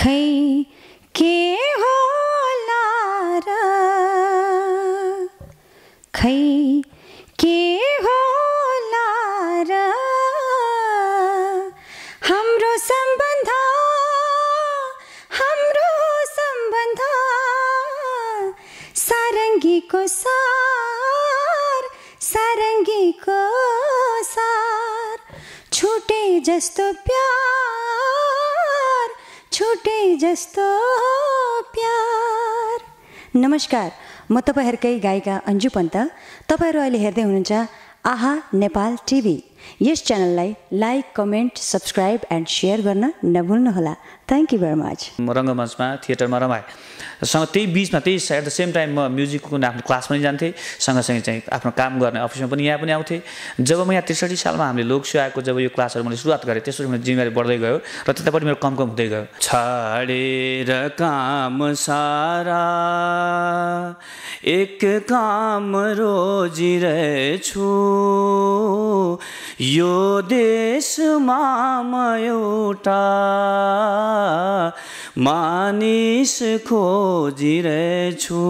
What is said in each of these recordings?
खै के होला र खै के होला र हाम्रो सम्बन्ध सारङ्गीको सार सारङ्गीको सार छुटे जस्तो प्यार छुटे जस्तो प्यार। नमस्कार, म तपाईहरुकै गायिका अंजू पन्त। तपाईहरु अहिले हेर्दै हुनुहुन्छ आहा नेपाल टिभी। यस च्यानललाई like, comment, subscribe and share गर्न नभुल्नुहोला। Thank you very much. म रंगमञ्चमा थिएटरमा रमाए, सँग त्यही बीचमा त्यही एट द सेम टाइम म म्युजिकको आफ्नो क्लास पनि जान्थे, सँगसँगै चाहिँ आफ्नो काम गर्ने अफिसमा पनि यहाँ पनि आउँथे। जब म यहाँ 63 सालमा हामीले लोकसेवाको जब यो क्लासहरु मैले सुरुवात गरे, त्यसपछि मेरो जिम्मेवारी बढ्दै गयो र त्यतापट्टि मेरो कम हुँदै गयो। छाडेर काम सारा एक काम रोजी रहेछु, यो देशमा म एउटा मानिस खोजिरहेछु।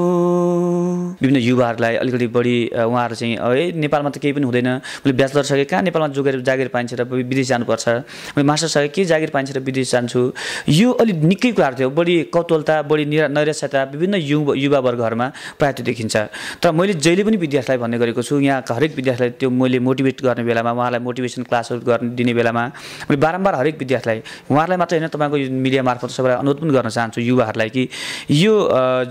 विभिन्न युवाहरूलाई अलिकति बढी उहाँहरू चाहिँ ए नेपालमा त केही पनि हुँदैन, मैले ब्याचलर सके कहाँ नेपालमा जोगेर जागिर पाइन्छ र विदेश जानुपर्छ, मैले मास्टर सके के जागिर पाइन्छ र विदेश जान्छु, यो अलिक निकै कुराहरू थियो। बढी कौतूहलता, बढी नैराश्यता विभिन्न युवावर्गहरूमा प्रायः त्यो देखिन्छ। तर मैले जहिले पनि विद्यार्थीलाई भन्ने गरेको छु, यहाँ हरेक विद्यार्थीलाई त्यो मैले मोटिभेट गर्ने बेलामा, उहाँलाई मोटिभेसन क्लासहरू गर्न दिने बेलामा मैले बारम्बार हरेक विद्यार्थीलाई, उहाँहरूलाई मात्र होइन तपाईँको मिडिया मार्फत सबैलाई अनुरोध पनि गर्न चाहन्छु युवाहरूलाई कि यो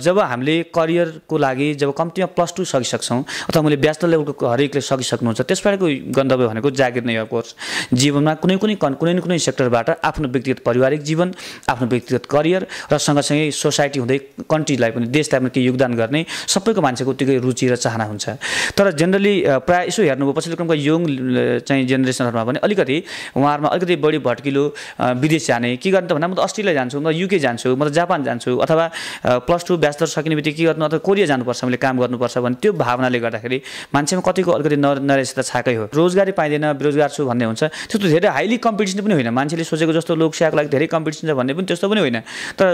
जब हामीले करियरको लागि जब कम्तीमा +2 सकिसक्छौँ अथवा मैले ब्याचलर लेभलको हरेकले सकिसक्नुहुन्छ, त्यसपछिको गन्तव्य भनेको जागिर नै हो। कोर्स जीवनमा कुनै न कुनै सेक्टरबाट आफ्नो व्यक्तिगत पारिवारिक जीवन, आफ्नो व्यक्तिगत करियर र सँगसँगै सोसाइटी हुँदै कन्ट्रीलाई पनि, देशलाई पनि के योगदान गर्ने सबैको मान्छेको उत्तिकै रुचि र चाहना हुन्छ। तर जेनरली प्राय यसो हेर्नुभयो पछिल्लो क्रमका यङ चाहिँ जेनेरेसनहरुमा पनि अलिकति उहाँहरुमा अलिकति बढी भट्किलो, विदेश जाने के गर्नु त भन्दा म त अस्ट्रेलिया जान्छु, म त युके जान्छु, म त जापान जान्छु, अथवा +2 ब्याचलर सकिने बित्तिकै के गर्नु, अथवा कोरिया जानुपर्छ, मैले काम गर्नुपर्छ भन्ने त्यो भावनाले गर्दाखेरि मान्छेमा कतिको अलिकति नैराश्यता छाकै हो। रोजगारी पाइँदैन, बेरोजगार छु भन्ने हुन्छ, त्यस्तो धेरै हाइली कम्पिटिसन पनि होइन। मान्छेले सोचेको जस्तो लोकसेवाको लागि धेरै कम्पिटिसन छ भन्ने पनि त्यस्तो पनि होइन। तर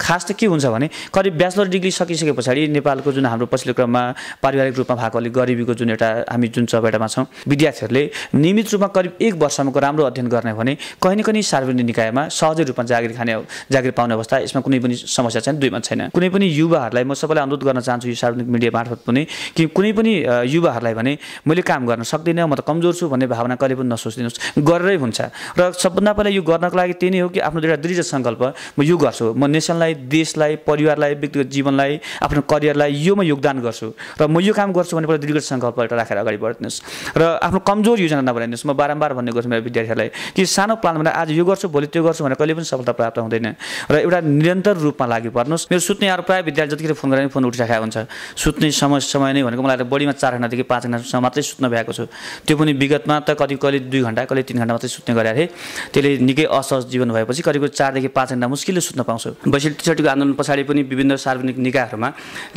खास त के हुन्छ भने करिब ब्याचलर डिग्री सकिसके पछाडि नेपालको जुन हाम्रो पछिल्लो क्रममा पारिवारिक रूपमा भएको अलिक गरिबीको जुन एउटा हामी जुन चपेटामा छौँ, विद्यार्थीहरूले नियमित रूपमा करिब 1 वर्षमाको राम्रो अध्ययन गर्ने भने कहीँ न कहीँ सार्वजनिक निकायमा सहजै रूपमा जागिर पाउने अवस्था, यसमा कुनै पनि समस्या छैन, दुईमा छैन। कुनै पनि युवाहरूलाई म सबैलाई अनुरोध गर्न चाहन्छु यो सार्वजनिक मिडिया मार्फत पनि कि कुनै पनि युवाहरूलाई भने मैले काम गर्न सक्दिनँ, म त कमजोर छु भन्ने भावना कहिले पनि नसोच्दिनुहोस्, गरेरै हुन्छ। र सबभन्दा पहिला यो गर्नको लागि त्यही नै हो कि आफ्नो एउटा दृढ सङ्कल्प, म यो गर्छु, म नेसनलाई, देशलाई, परिवारलाई, व्यक्तिगत जीवनलाई, आफ्नो करियरलाई यो म योगदान गर्छु र म यो काम गर्छु भन्ने पहिला दृढ सङ्कल्प एउटा राखेर अगाडि बढ्नुहोस् र आफ्नो कमजोर योजना नबनाइदिनुहोस्। म बारम्बार भन्ने गर्छु मेरो विद्यार्थीहरूलाई कि सानो प्लान भनेर आज यो गर्छु भोलि त्यो गर्छु भनेर कहिले पनि सफलता प्राप्त हुँदैन र एउटा निरन्तर रूपमा लागि पर्नुहोस्। मेरो सुत्ने अरू प्रायः विद्यार्थी जतिखेर फोन गरेर फोन उठिराखेको हुन्छ, सुत्ने समय नै भनेको मलाई बढीमा 4 घण्टादेखि 5 घण्टासम्म मात्रै सुत्न भएको छु, त्यो पनि विगतमा त कहिले 2 घण्टा कहिले 3 घण्टा मात्रै सुत्ने गरेको थिएँ। त्यसले निकै असहज जीवन भएपछि करिब 4 देखि 5 घण्टा मुस्किलले सुत्न पाउँछु। 62 आन्दोलन पछाडि पनि विभिन्न सार्वजनिक निकायहरूमा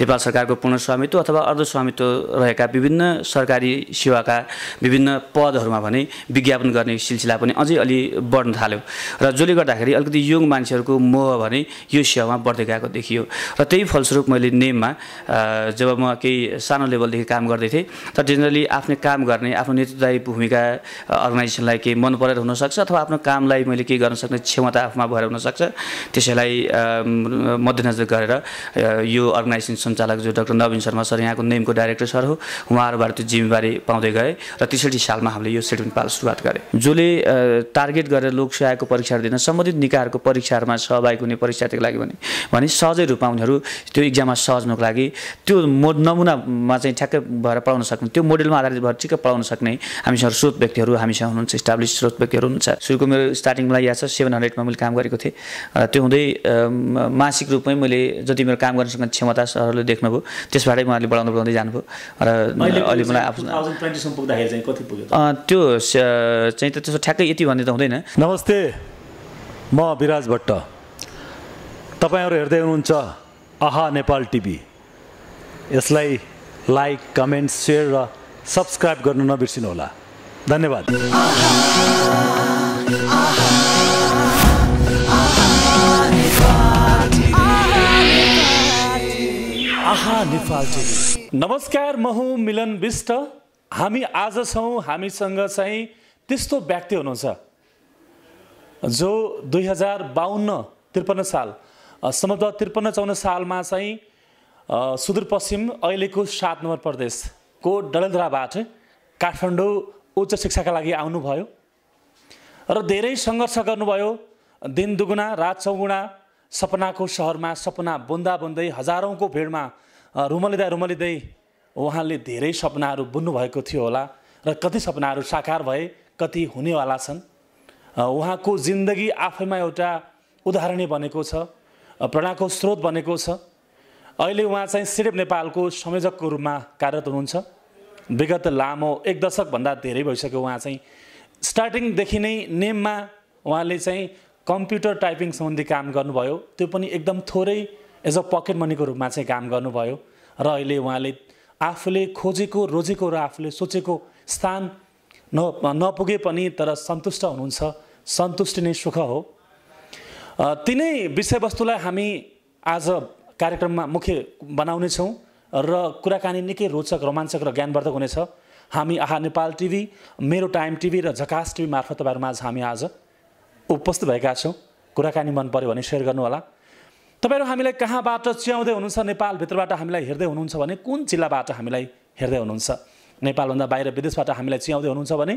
नेपाल सरकारको पूर्ण स्वामित्व अथवा अर्ध स्वामित्व रहेका विभिन्न सरकारी सेवाका विभिन्न पदहरूमा भने विज्ञापन गर्ने सिलसिला पनि अझै अलि बढ्न थाल्यो र जसले गर्दाखेरि अलिकति यङ मान्छेहरूको मोह भने यो सेवामा बढ्दै गएको देखियो। र त्यही फलस्वरूप मैले नेममा जब म केही सानो लेभलदेखि काम गर्दै थिएँ, तर जेनरली आफ्नो काम गर्ने, आफ्नो नेतृत्वदायी भूमिका अर्गनाइजेसनलाई केही मन परेर हुनसक्छ अथवा आफ्नो कामलाई मैले केही गर्न सक्ने क्षमता आफूमा भएर हुनसक्छ, त्यसैलाई मध्यनजर गरेर यो अर्गनाइजेसन सञ्चालक जो डाक्टर नवीन शर्मा सर यहाँको नेमको डाइरेक्टर सर हो, उहाँहरूबाट त्यो जिम्मेवारी पाउँदै गए र 63 सालमा हामीले यो सेडप नेपाल सुरुवात गरे। जसले टार्गेट गरेर लोकसेवाको परीक्षाहरू दिन सम्बन्धित निकायहरूको परीक्षाहरूमा सहभागी हुने परीक्षार्थीको लागि भने सहजै रूपमा उनीहरू त्यो इक्जाममा सहज्नको लागि त्यो नमुनामा चाहिँ ठ्याक्कै भएर पढाउन सक्ने, त्यो मोडेलमा आधारित भएर ठिक्क पढाउन सक्ने हामीसँग स्रोत व्यक्तिहरू हामीसँग हुनुहुन्छ, इस्टाब्लिस स्रोत व्यक्तिहरू हुनुहुन्छ। सुरुको मेरो स्टार्टिङमा याद छ 700मा मैले काम गरेको थिएँ, त्यो हुँदै मासिक रूपमै मैले जति मेरो काम गर्न सक्ने क्षमता सरहरूले देख्नुभयो त्यसबाटै उहाँहरूले बढाउँदै बढाउँदै जानुभयो र अहिले मलाई त्यो चाहिँ त्यस्तो ठ्याक्कै यति भन्ने त हुँदैन। नमस्ते, म विराज भट्ट, तपाईहरु हेर्दै हुनुहुन्छ आहा नेपाल टिभी। यसलाई लाइक, कमेन्ट, शेयर र सब्स्क्राइब गर्न नबिर्सिनु होला। धन्यवाद। आहा, आहा, आहा, आहा, आहा, आहा नेपाल टिभी। नमस्कार, म हुँ मिलन बिष्ट। हामी आज छौं, हामीसँग चाहिँ त्यस्तो व्यक्ति हुनुहुन्छ जो 2052-53 साल सम्भवतः 53-54 सालमा चाहिँ सुदूरपश्चिम अहिलेको 7 नम्बर प्रदेश को डलधराबाट काठमाडौँ उच्च शिक्षाका लागि आउनुभयो र धेरै संघर्ष गर्नुभयो। दिन दुगुना रात चौगुना सपनाको शहरमा सपना बुन्दा बुन्दै हजारौंको भिडमा रुमलिँदै उहाँले धेरै सपनाहरू बुन्नु भएको थियो होला र कति सपनाहरू साकार भए, कति हुनेवाला छन्। उहाँको जिन्दगी आफैमा एउटा उदाहरणीय बनेको छ, प्रेरणाको स्रोत बनेको छ। अहिले उहाँ चाहिँ सिडेप नेपालको संयोजकको रूपमा कार्यरत हुनुहुन्छ। विगत लामो 1 दशक भन्दा धेरै भइसक्यो उहाँ चाहिँ स्टार्टिङ देखि नै नेममा उहाँले चाहिँ कम्प्युटर टाइपिङ सम्बन्धी काम गर्नुभयो, त्यो पनि एकदम थोरै एज अ पकेट मनीको रूपमा चाहिँ काम गर्नुभयो र अहिले उहाँले आफूले खोजेको रोजेको र आफूले सोचेको स्थान नपुगे पनि तर सन्तुष्ट हुनुहुन्छ। सन्तुष्टि नै सुख हो। तिनै विषयवस्तुलाई हामी आज कार्यक्रममा मुख्य बनाउने छौं र कुराकानी निकै रोचक, रोमाञ्चक र ज्ञानवर्धक हुनेछ। हामी आहा नेपाल टिभी, मेरो टाइम टिभी र झकास टिभी मार्फत तपाईहरुमाझ हामी आज उपस्थित भएका छौं। कुराकानी मन पर्यो भने शेयर गर्नु होला। तपाईहरु हामीलाई कहाँबाट च्याउँदै हुनुहुन्छ, नेपाल भित्रबाट हामीलाई हेर्दै हुनुहुन्छ भने कुन जिल्लाबाट हामीलाई हेर्दै हुनुहुन्छ, नेपाल भन्दा बाहिर विदेशबाट हामीलाई च्याउँदै हुनुहुन्छ भने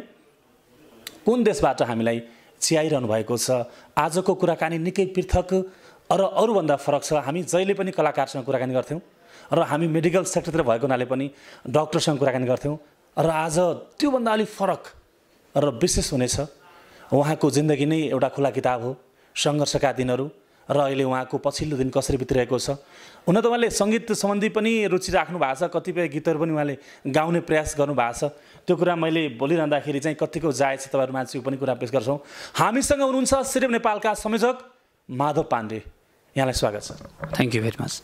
कुन देशबाट हामीलाई च्याइरहनु भएको छ। आजको कुराकानी निकै पृथक र अरु भन्दा फरक छ। हामी जहिले पनि कलाकारसँग कुराकानी गर्थ्यौं र हामी मेडिकल सेक्टरतिर भएको नाले पनि डाक्टरसँग कुराकानी गर्थ्यौं र आज त्यो भन्दा अलि फरक र विशेष हुनेछ। उहाँको जिन्दगी नै एउटा खुला किताब हो, संघर्षका दिनहरू र अहिले उहाँको पछिल्लो दिन कसरी बितिरहेको छ। हुन त उहाँले संगीत सम्बन्धी पनि रुचि राख्नु भएको छ, कतिपय गीतहरू पनि उहाँले गाउने प्रयास गर्नु भएको छ। त्यो कुरा मैले बोलिरहँदाखेरि चाहिँ कतिको जायज छ तपाईहरुमाझ पनि कुरा पेश गर्छौं। हामीसँग हुनुहुन्छ सिडेप नेपालका संयोजक माधव पाण्डे, यहाँलाई स्वागत छ। Thank you very much.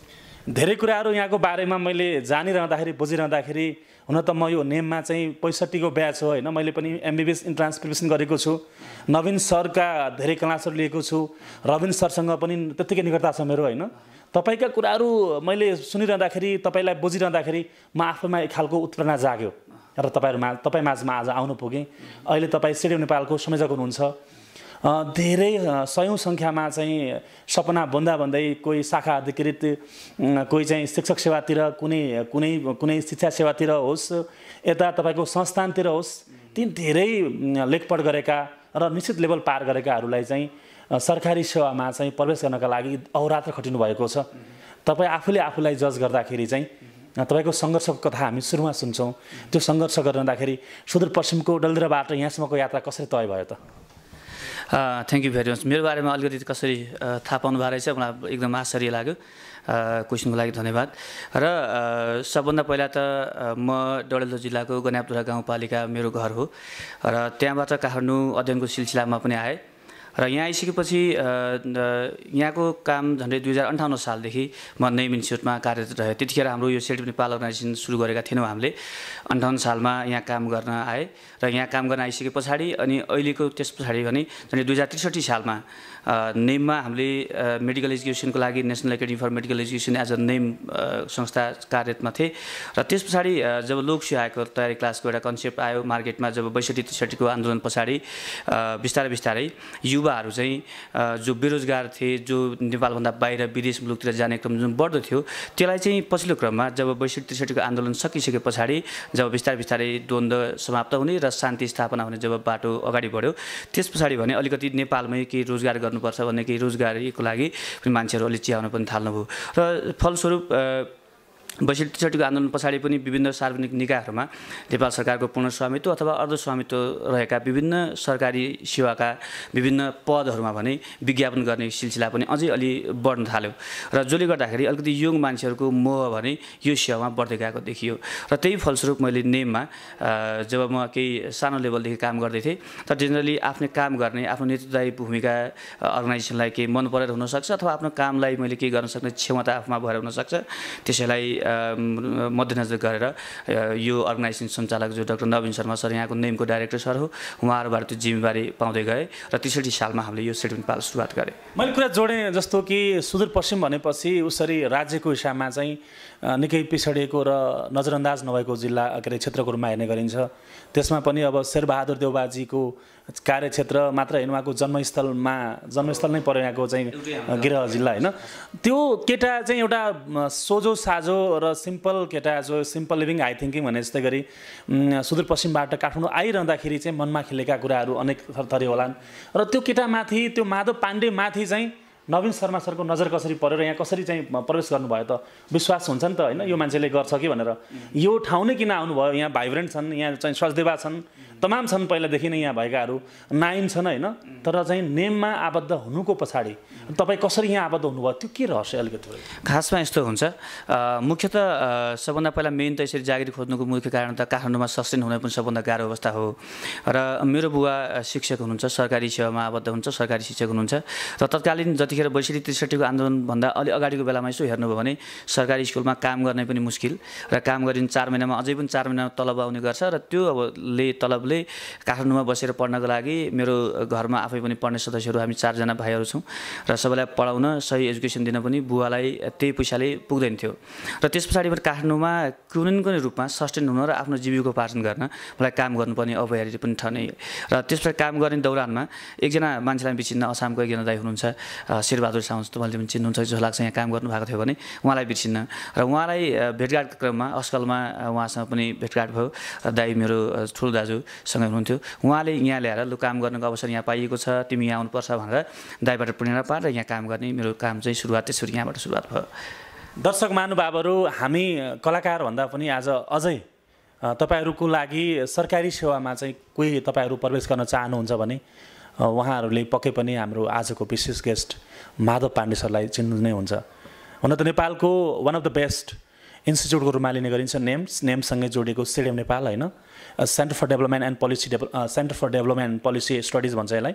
धेरै कुराहरु यहाँको बारेमा मैले जानिरहँदाखेरि बुझिरहँदाखेरि, हुन त म यो नेममा चाहिँ 65 को ब्याच हो हैन, मैले पनि एमबीबीएस इन्ट्रान्स प्रिपरेसन गरेको छु, नवीन सरका धेरै क्लासहरु लिएको छु, रविन सरसँग पनि त्यतिकै निकटता छ मेरो हैन। तपाईका कुराहरु मैले सुनिरहँदाखेरि, तपाईलाई बुझिरहँदाखेरि म आफैमा एक खालको उत्प्रेरणा जाग्यो र तपाईमाझमा आज आउन पुगे। अहिले तपाई सिडेप नेपालको संयोजक हुनुहुन्छ। धेरै सयौं संख्यामा चाहिँ सपना बुन्दा बुन्दै कोही शाखा अधिकृत, कोही चाहिँ शिक्षक सेवातिर, कुनै कुनै कुनै शिक्षा सेवातिर होस्, यता तपाईको संस्थानतिर होस्, ती धेरै लेखपढ गरेका र निश्चित लेभल पार गरेकाहरूलाई चाहिँ सरकारी सेवामा चाहिँ प्रवेश गर्नका लागि अहोरात्र खटिनु भएको छ। तपाई आफूले आफूलाई जज गर्दाखेरि चाहिँ तपाईको संघर्षको कथा हामी सुरुमा सुन्छौं। त्यो संघर्ष गर्नदाखेरि सुदूरपश्चिमको डलधराबाट यहाँसम्मको यात्रा कसरी तय भयो त? Thank you very much. मेरो बारेमा अलिकति कसरी थाहा पाउनु भएको रहेछ, मलाई एकदम आश्चर्य लाग्यो। क्वेसनको लागि धन्यवाद। र सबभन्दा पहिला त म डडेलधुरा जिल्लाको गन्यापुरा गाउँपालिका मेरो घर हो र त्यहाँबाट काठमाडौँ अध्ययनको सिलसिलामा पनि आएँ र यहाँ आइसकेपछि यहाँको काम झन्डै 2058 सालदेखि म नेम इन्स्टिच्युटमा कार्यरत रहेँ। त्यतिखेर हाम्रो यो सेडिप नेपाल अर्गनाइजेसन सुरु गरेका थिएनौँ हामीले। 58 सालमा यहाँ काम गर्न आएँ र यहाँ काम गर्न आइसके पछाडि अनि अहिलेको त्यस पछाडि भने झन्डै 2063 सालमा नेममा हामीले मेडिकल एजुकेसनको लागि national academy for medical education as a name संस्था कार्यरतमा थिएँ र त्यस पछाडि जब लोकसेवा आयोगको तयारी क्लासको एउटा कन्सेप्ट आयो मार्केटमा, जब 62-63 को आन्दोलन पछाडि बिस्तारै युवाहरू चाहिँ जो बेरोजगार थिए, जो नेपालभन्दा बाहिर विदेश मुलुकतिर जाने क्रम जुन बढ्दो थियो, त्यसलाई चाहिँ पछिल्लो क्रममा जब 62-63 को आन्दोलन सकिसके पछाडि जब बिस्तारै द्वन्द्व समाप्त हुने र शान्ति स्थापना हुने जब बाटो अगाडि बढ्यो, त्यस पछाडि भने अलिकति नेपालमै केही रोजगार गर्नुपर्छ भन्ने केही रोजगारीको लागि पनि मान्छेहरू अलि चियाउन पनि थाल्नुभयो र फलस्वरूप 62-63 को आन्दोलन पछाडि पनि विभिन्न सार्वजनिक निकायहरूमा नेपाल सरकारको पूर्ण स्वामित्व अथवा अर्ध स्वामित्व रहेका विभिन्न सरकारी सेवाका विभिन्न पदहरूमा भने विज्ञापन गर्ने सिलसिला पनि अझै अलि बढ्न थाल्यो र जसले गर्दाखेरि अलिकति यङ मान्छेहरूको मोह भने यो सेवामा बढ्दै गएको देखियो र त्यही फलस्वरूप मैले नेममा जब म केही सानो लेभलदेखि काम गर्दै थिएँ तर जेनरली आफ्नो काम गर्ने, आफ्नो नेतृत्वदायी भूमिका अर्गनाइजेसनलाई केही मन परेर हुनसक्छ अथवा आफ्नो कामलाई मैले केही गर्न सक्ने क्षमता आफूमा भएर हुनसक्छ, त्यसैलाई मध्यनजर गरेर यो अर्गनाइजेसन सञ्चालक जो डाक्टर नवीन शर्मा सर यहाँको नेमको डाइरेक्टर सर हो उहाँहरुबाट त्यो जिम्मेवारी पाउँदै गए र 63 सालमा हामीले यो सेडप नेपाल सुरुवात गरे। मैले कुरा जोडे जस्तो कि सुदूरपश्चिम भनेपछि उसरी राज्यको हिसाबमा चाहिँ निकै पिछडिएको र नजरअन्दाज नभएको जिल्ला अकरे क्षेत्रको रूपमा हेर्ने गरिन्छ। त्यसमा पनि अब शेरबहादुर देउबाजीको कार्यक्षेत्र मात्र हैन उहाँको जन्मस्थल नै पर्यो यहाँको चाहिँ गृह जिल्ला हैन। त्यो केटा चाहिँ एउटा सोझो साझो र सिम्पल केटा जो सिम्पल लिभिङ हाई थिंकिङ भने जस्तै गरी सुदूरपश्चिमबाट काठमाडौँ आइरहँदाखेरि चाहिँ मनमा खिलेका कुराहरू अनेक थरथरी होलान् र त्यो केटामाथि त्यो माधव पाण्डे माथि चाहिँ नवीन शर्मा सरको नजर कसरी पर्यो र यहाँ कसरी चाहिँ प्रवेश गर्नुभयो त विश्वास हुन्छ नि त हैन यो मान्छेले गर्छ कि भनेर। यो ठाउँ नै किन आउनु भयो? यहाँ भाइब्रेन्ट छन्, यहाँ चाहिँ सचदेवा छन्, तमाम छन्, पहिलादेखि नै यहाँ भएकाहरू नाइन छन् हैन। तर चाहिँ नेममा आबद्ध हुनुको पछाडी तपाई कसरी यहाँ आबद्ध हुनुभयो त्यो के रहस्य अलिकति हो? खासमा यस्तो हुन्छ, मुख्यतः सबभन्दा पहिला मेन त यसरी जागिर खोज्नुको मुख्य कारण त काठमाडौँमा सस्टेन हुन पनि सबभन्दा गाह्रो अवस्था हो र मेरो बुवा शिक्षक हुनुहुन्छ, सरकारी सेवामा आबद्ध हुनुहुन्छ, सरकारी शिक्षक हुनुहुन्छ र तत्कालीन जतिखेर बैसठी 63 को आन्दोलन भन्दा अलि अगाडिको बेलामा यसो हेर्नुभयो भने सरकारी स्कुलमा काम गर्ने पनि मुस्किल र काम गरिन 4 महिनामा अझै पनि 4 महिनामा तलब आउने गर्छ र त्यो अबले तलबले काठमाडौँमा बसेर पढ्नको लागि मेरो घरमा आफै पनि पढ्ने सदस्यहरू हामी 4 जना भाइहरू छौं र सबैलाई पढाउन सही एजुकेसन दिन पनि बुवालाई त्यही पैसाले पुग्दैन थियो र त्यसपछि पनि काठमाडौँमा कुनै न कुनै रूपमा सस्टेन हुन र आफ्नो जीविकोपार्जन गर्न मलाई काम गर्नुपर्ने अवहेलित पनि ठनै र त्यसपछि काम गर्ने दौरानमा एकजना मान्छेलाई बिर्सिन्न असमको एकजना दाइ हुनुहुन्छ शेरबहादुर साउन्स तपाईले पनि चिन्नुहुन्छ जस्तो लाग्छ, यहाँ काम गर्नु भएको थियो भने उहाँलाई बिर्सिन्न र उहाँलाई भेटघाटको क्रममा अस्कलमा उहाँसँग पनि भेटघाट भयो। दाइ मेरो ठुलो दाजुसँगै हुनुहुन्थ्यो, उहाँले यहाँ ल्याएर लु काम गर्नको अवसर यहाँ पाइएको छ तिमी यहाँ आउनुपर्छ भनेर दाइबाट प्रेरणा पाएर यहाँ काम गर्ने मेरो काम चाहिँ सुरुवात त्यसरी यहाँबाट सुरुवात भयो। दर्शक महानुभावहरू, हामी कलाकार भन्दा पनि आज अझै तपाईहरुको लागि सरकारी सेवामा चाहिँ कोही तपाईहरु प्रवेश गर्न चाहनुहुन्छ भने उहाँहरूले पक्कै पनि हाम्रो आजको विशेष गेस्ट माधव पाण्डे सरलाई चिन्नु नै हुन्छ। हुन त नेपालको वन अफ द बेस्ट इन्स्टिट्युटको रूपमा लिने गरिन्छ नेमसँगै जोडिएको सेडेप नेपाल हैन, centre for development and policy studies भन्छ यसलाई।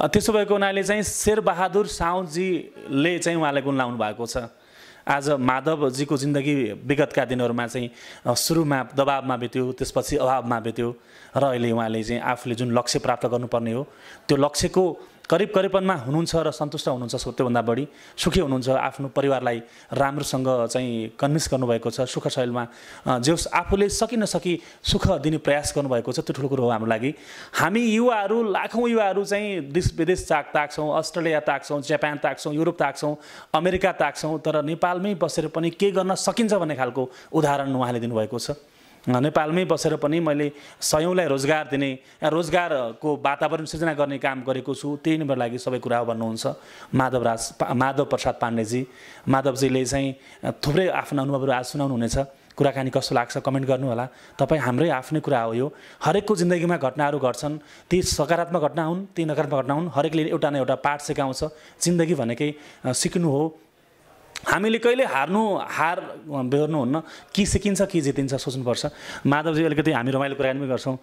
त्यसो भएको हुनाले चाहिँ शेरबहादुर साउजीले चाहिँ उहाँलाई गुण लाउनु भएको छ। आज माधवजीको जिन्दगी विगतका दिनहरुमा चाहिँ सुरुमा दबावमा बित्यो, त्यसपछि अभावमा बित्यो र अहिले उहाँले चाहिँ आफूले जुन लक्ष्य प्राप्त गर्नुपर्ने हो त्यो लक्ष्यको करिबनमा हुनुहुन्छ र सन्तुष्ट हुनुहुन्छ, सबैभन्दा बढी सुखी हुनुहुन्छ, आफ्नो परिवारलाई राम्रोसँग चाहिँ कन्भिन्स गर्नुभएको छ। सुखशैलीमा जे आफूले सकिन सकि सुख दिने प्रयास गर्नुभएको छ त्यो ठूलो कुरा हो हाम्रो लागि। हामी युवाहरू लाखौं युवाहरू चाहिँ देश विदेश ताक्छौं, अस्ट्रेलिया ताक्छौं, जापान ताक्छौं, युरोप ताक्छौं, अमेरिका ताक्छौं, तर नेपालमै बसेर पनि के गर्न सकिन्छ भन्ने खालको उदाहरण उहाँले दिनुभएको छ। नेपालमै बसेर पनि मैले सयौंलाई रोजगार दिने, रोजगारको वातावरण सृजना गर्ने काम गरेको छु, त्यही नै मेरो लागि सबै कुरा हो भन्नुहुन्छ माधव प्रसाद पाण्डेजी। माधवजीले चाहिँ थुप्रै आफ्ना अनुभवहरू आज सुनाउनु हुनेछ, कुराकानी कस्तो लाग्छ कमेन्ट गर्नु होला। तपाई हाम्रै आफ्नै कुरा हो यो, हरेकको जिन्दगीमा घटनाहरू घट्छन्, ती सकारात्मक घटना हुन् ती नकारात्मक घटना हुन्, हरेकले एउटा न एउटा पाठ सिकाउँछ। जिन्दगी भनेकै सिक्नु हो, हामीले कहिले हार बेहोर्नु हुन्न, के सिकिन्छ के जितिन्छ सोच्नुपर्छ। माधवजी अलिकति हामी रमाइलो कुराकानी पनि गर्छौँ,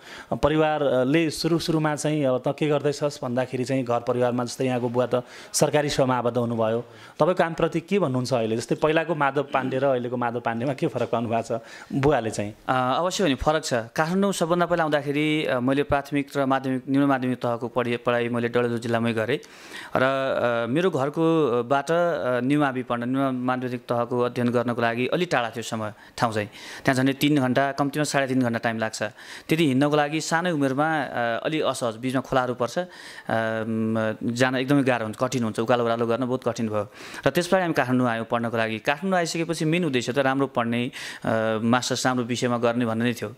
परिवारले सुरुमा चाहिँ अब त के गर्दैछस् भन्दाखेरि चाहिँ घर परिवारमा जस्तै यहाँको बुवा त सरकारी सेवामा आबद्ध हुनुभयो, तपाईको कामप्रति के भन्नुहुन्छ अहिले? जस्तै पहिलाको माधव पाण्डे र अहिलेको माधव पाण्डेमा के फरक पाउनु भएको छ बुवाले चाहिँ? अवश्य पनि फरक छ। काठमाडौँ सबभन्दा पहिला आउँदाखेरि मैले प्राथमिक र माध्यमिक निम्न माध्यमिक तहको पढाइ मैले डडेलधुरा जिल्लामै गरेँ र मेरो घरकोबाट निमाविपण्ड माध्यमिक तहको अध्ययन गर्नको लागि अलि टाढा थियो समय ठाउँ चाहिँ, त्यहाँ झन्डै 3 घण्टा कम्तीमा 3.5 घण्टा टाइम लाग्छ। त्यति हिँड्नको लागि सानै उमेरमा अलि असहज, बीचमा खोलाहरू पर्छ, जान एकदमै गाह्रो हुन्छ, कठिन हुन्छ, उकालो ओह्रालो गर्न बहुत कठिन भयो र त्यसपछि हामी काठमाडौँ आयौँ पढ्नको लागि। काठमाडौँ आइसकेपछि मेन उद्देश्य त राम्रो पढ्ने, मास्टर्स राम्रो विषयमा गर्ने भन्ने नै थियो।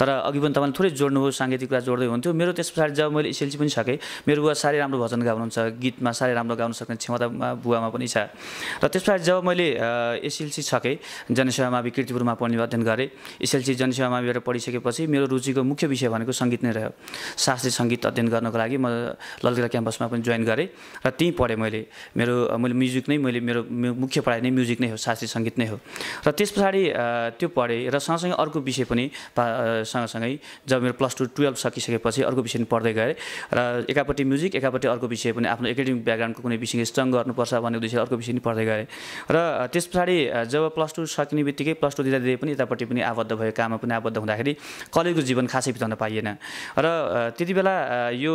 तर अघि पनि तपाईँले थोरै जोड्नुभयो, साङ्गीतिक कुरा जोड्दै हुनुहुन्थ्यो। मेरो त्यसपछि जब मैले एसएलसी पनि सकेँ, मेरो बुवा साह्रै राम्रो भजन गाउनुहुन्छ, गीतमा साह्रै राम्रो गाउन सक्ने क्षमता बुवामा पनि छ र त्यसपछि जब मैले एसएलसी सकेँ, जनसेवामावि कृतिपुरमा पढ्ने अध्ययन गरेँ। एसएलसी जनसेवामाविबाट पढिसकेपछि मेरो रुचिको मुख्य विषय भनेको सङ्गीत नै रह्यो। शास्त्रीय सङ्गीत अध्ययन गर्नको लागि म ललितकला क्याम्पसमा पनि जोइन गरेँ र त्यहीँ पढेँ। मैले म्युजिक नै मेरो मुख्य पढाइ नै म्युजिक नै हो, शास्त्रीय सङ्गीत नै हो र त्यस पछाडि त्यो पढेँ र सँगसँगै अर्को विषय पनि जब मेरो प्लस 2 12 सकिसकेपछि अर्को विषय पनि पढ्दै गएँ र एकापट्टि म्युजिक एकापट्टि अर्को विषय पनि आफ्नो एकाडेमिक ब्याकग्राउन्डको कुनै विषय स्ट्रङ गर्नुपर्छ भन्ने उद्देश्यले अर्को विषय पनि पढ्दै गएँ र त्यस पछाडी जब प्लस 2 सकिने बित्तिकै प्लस 2 दिँदै पनि यतापट्टि पनि आबद्ध भयो, काममा पनि आबद्ध हुँदाखेरि कलेजको जीवन खासै बिताउन पाइएन। र त्यतिबेला यो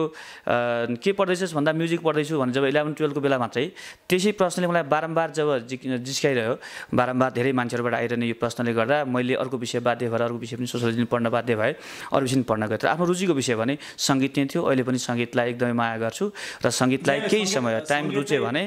के पढ्दैछस् भन्दा म्युजिक पढ्दैछु भने जब 11 12 को बेला मात्रै त्यसै प्रश्नले मलाई बारम्बार जब जिस्काइरह्यो, बारम्बार धेरै मान्छेहरुबाट आइरहने यो प्रश्नले गर्दा मैले अर्को विषय बाध्य भएर अर्को विषय पनि सोसियोलोजी पढ्न बाध्य भए, अरू विषय पढ्न गए। तर आफ्नो रुचिको विषय भने संगीत नै थियो, अहिले पनि संगीतलाई एकदमै माया गर्छु र संगीतलाई केही समय टाइम रुचे भने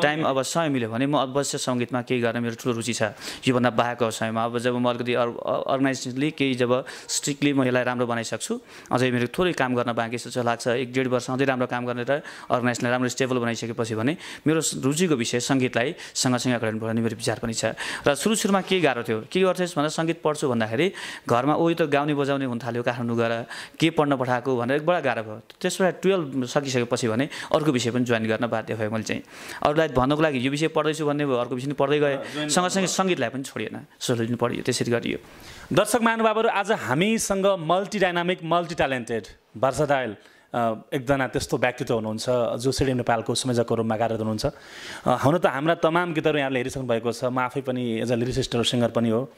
टाइम अब समय मिल्यो भने म अवश्य संगीतमा केही गर्न मेरो ठूलो रुचि छ। यो भन्दा बाहेक समयमा अब जब म अलिकति अर्गनाइजेसनली केही जब स्ट्रिक्टली म यसलाई राम्रो बनाइसक्छु, अझै मेरो थोरै काम गर्न बाँकी छ जस्तो लाग्छ। 1.5 वर्ष अझै राम्रो काम गरेर अर्गनाइजेसनलाई राम्रो स्टेबल बनाइसकेपछि भने मेरो रुचिको विषय संगीतलाई सँगसँगै अगाडि बढाउने मेरो विचार पनि छ। र सुरुमा के गाह्रो थियो, के गर्थेस भन्दा संगीत पढ्छु भन्दाखेरि घरमा ओइ त गाउने बजाउने हुन थाल्यो, काठमाडौँ गएर के पढ्न पठाएको भनेर बडा गाह्रो भयो। त्यसपछि 12 सकिसकेपछि भने अर्को विषय पनि जोइन गर्न बाध्य भए। मैले चाहिँ अरूलाई भन्नुको लागि यो विषय पढ्दैछु भन्ने भयो, अर्को विषय पनि पढ्दै गए, सँगसँगै संगीतलाई पनि छोडिएन, सोलोजिन पढियो। त्यसरी गरियो। दर्शक महानुभावहरु, आज हामीसँग multi dynamic, multi talented, versatile एकजना त्यस्तो व्यक्तित्व हुनुहुन्छ जो सेडेप नेपालको संयोजकको रूपमा कार्यरत हुनुहुन्छ। हुन त हाम्रा तमाम गीतहरु यहाँले हेरिसक्नु भएको छ, म आफै पनि एज अ लिरिसिस्टर सिंगर पनि हो,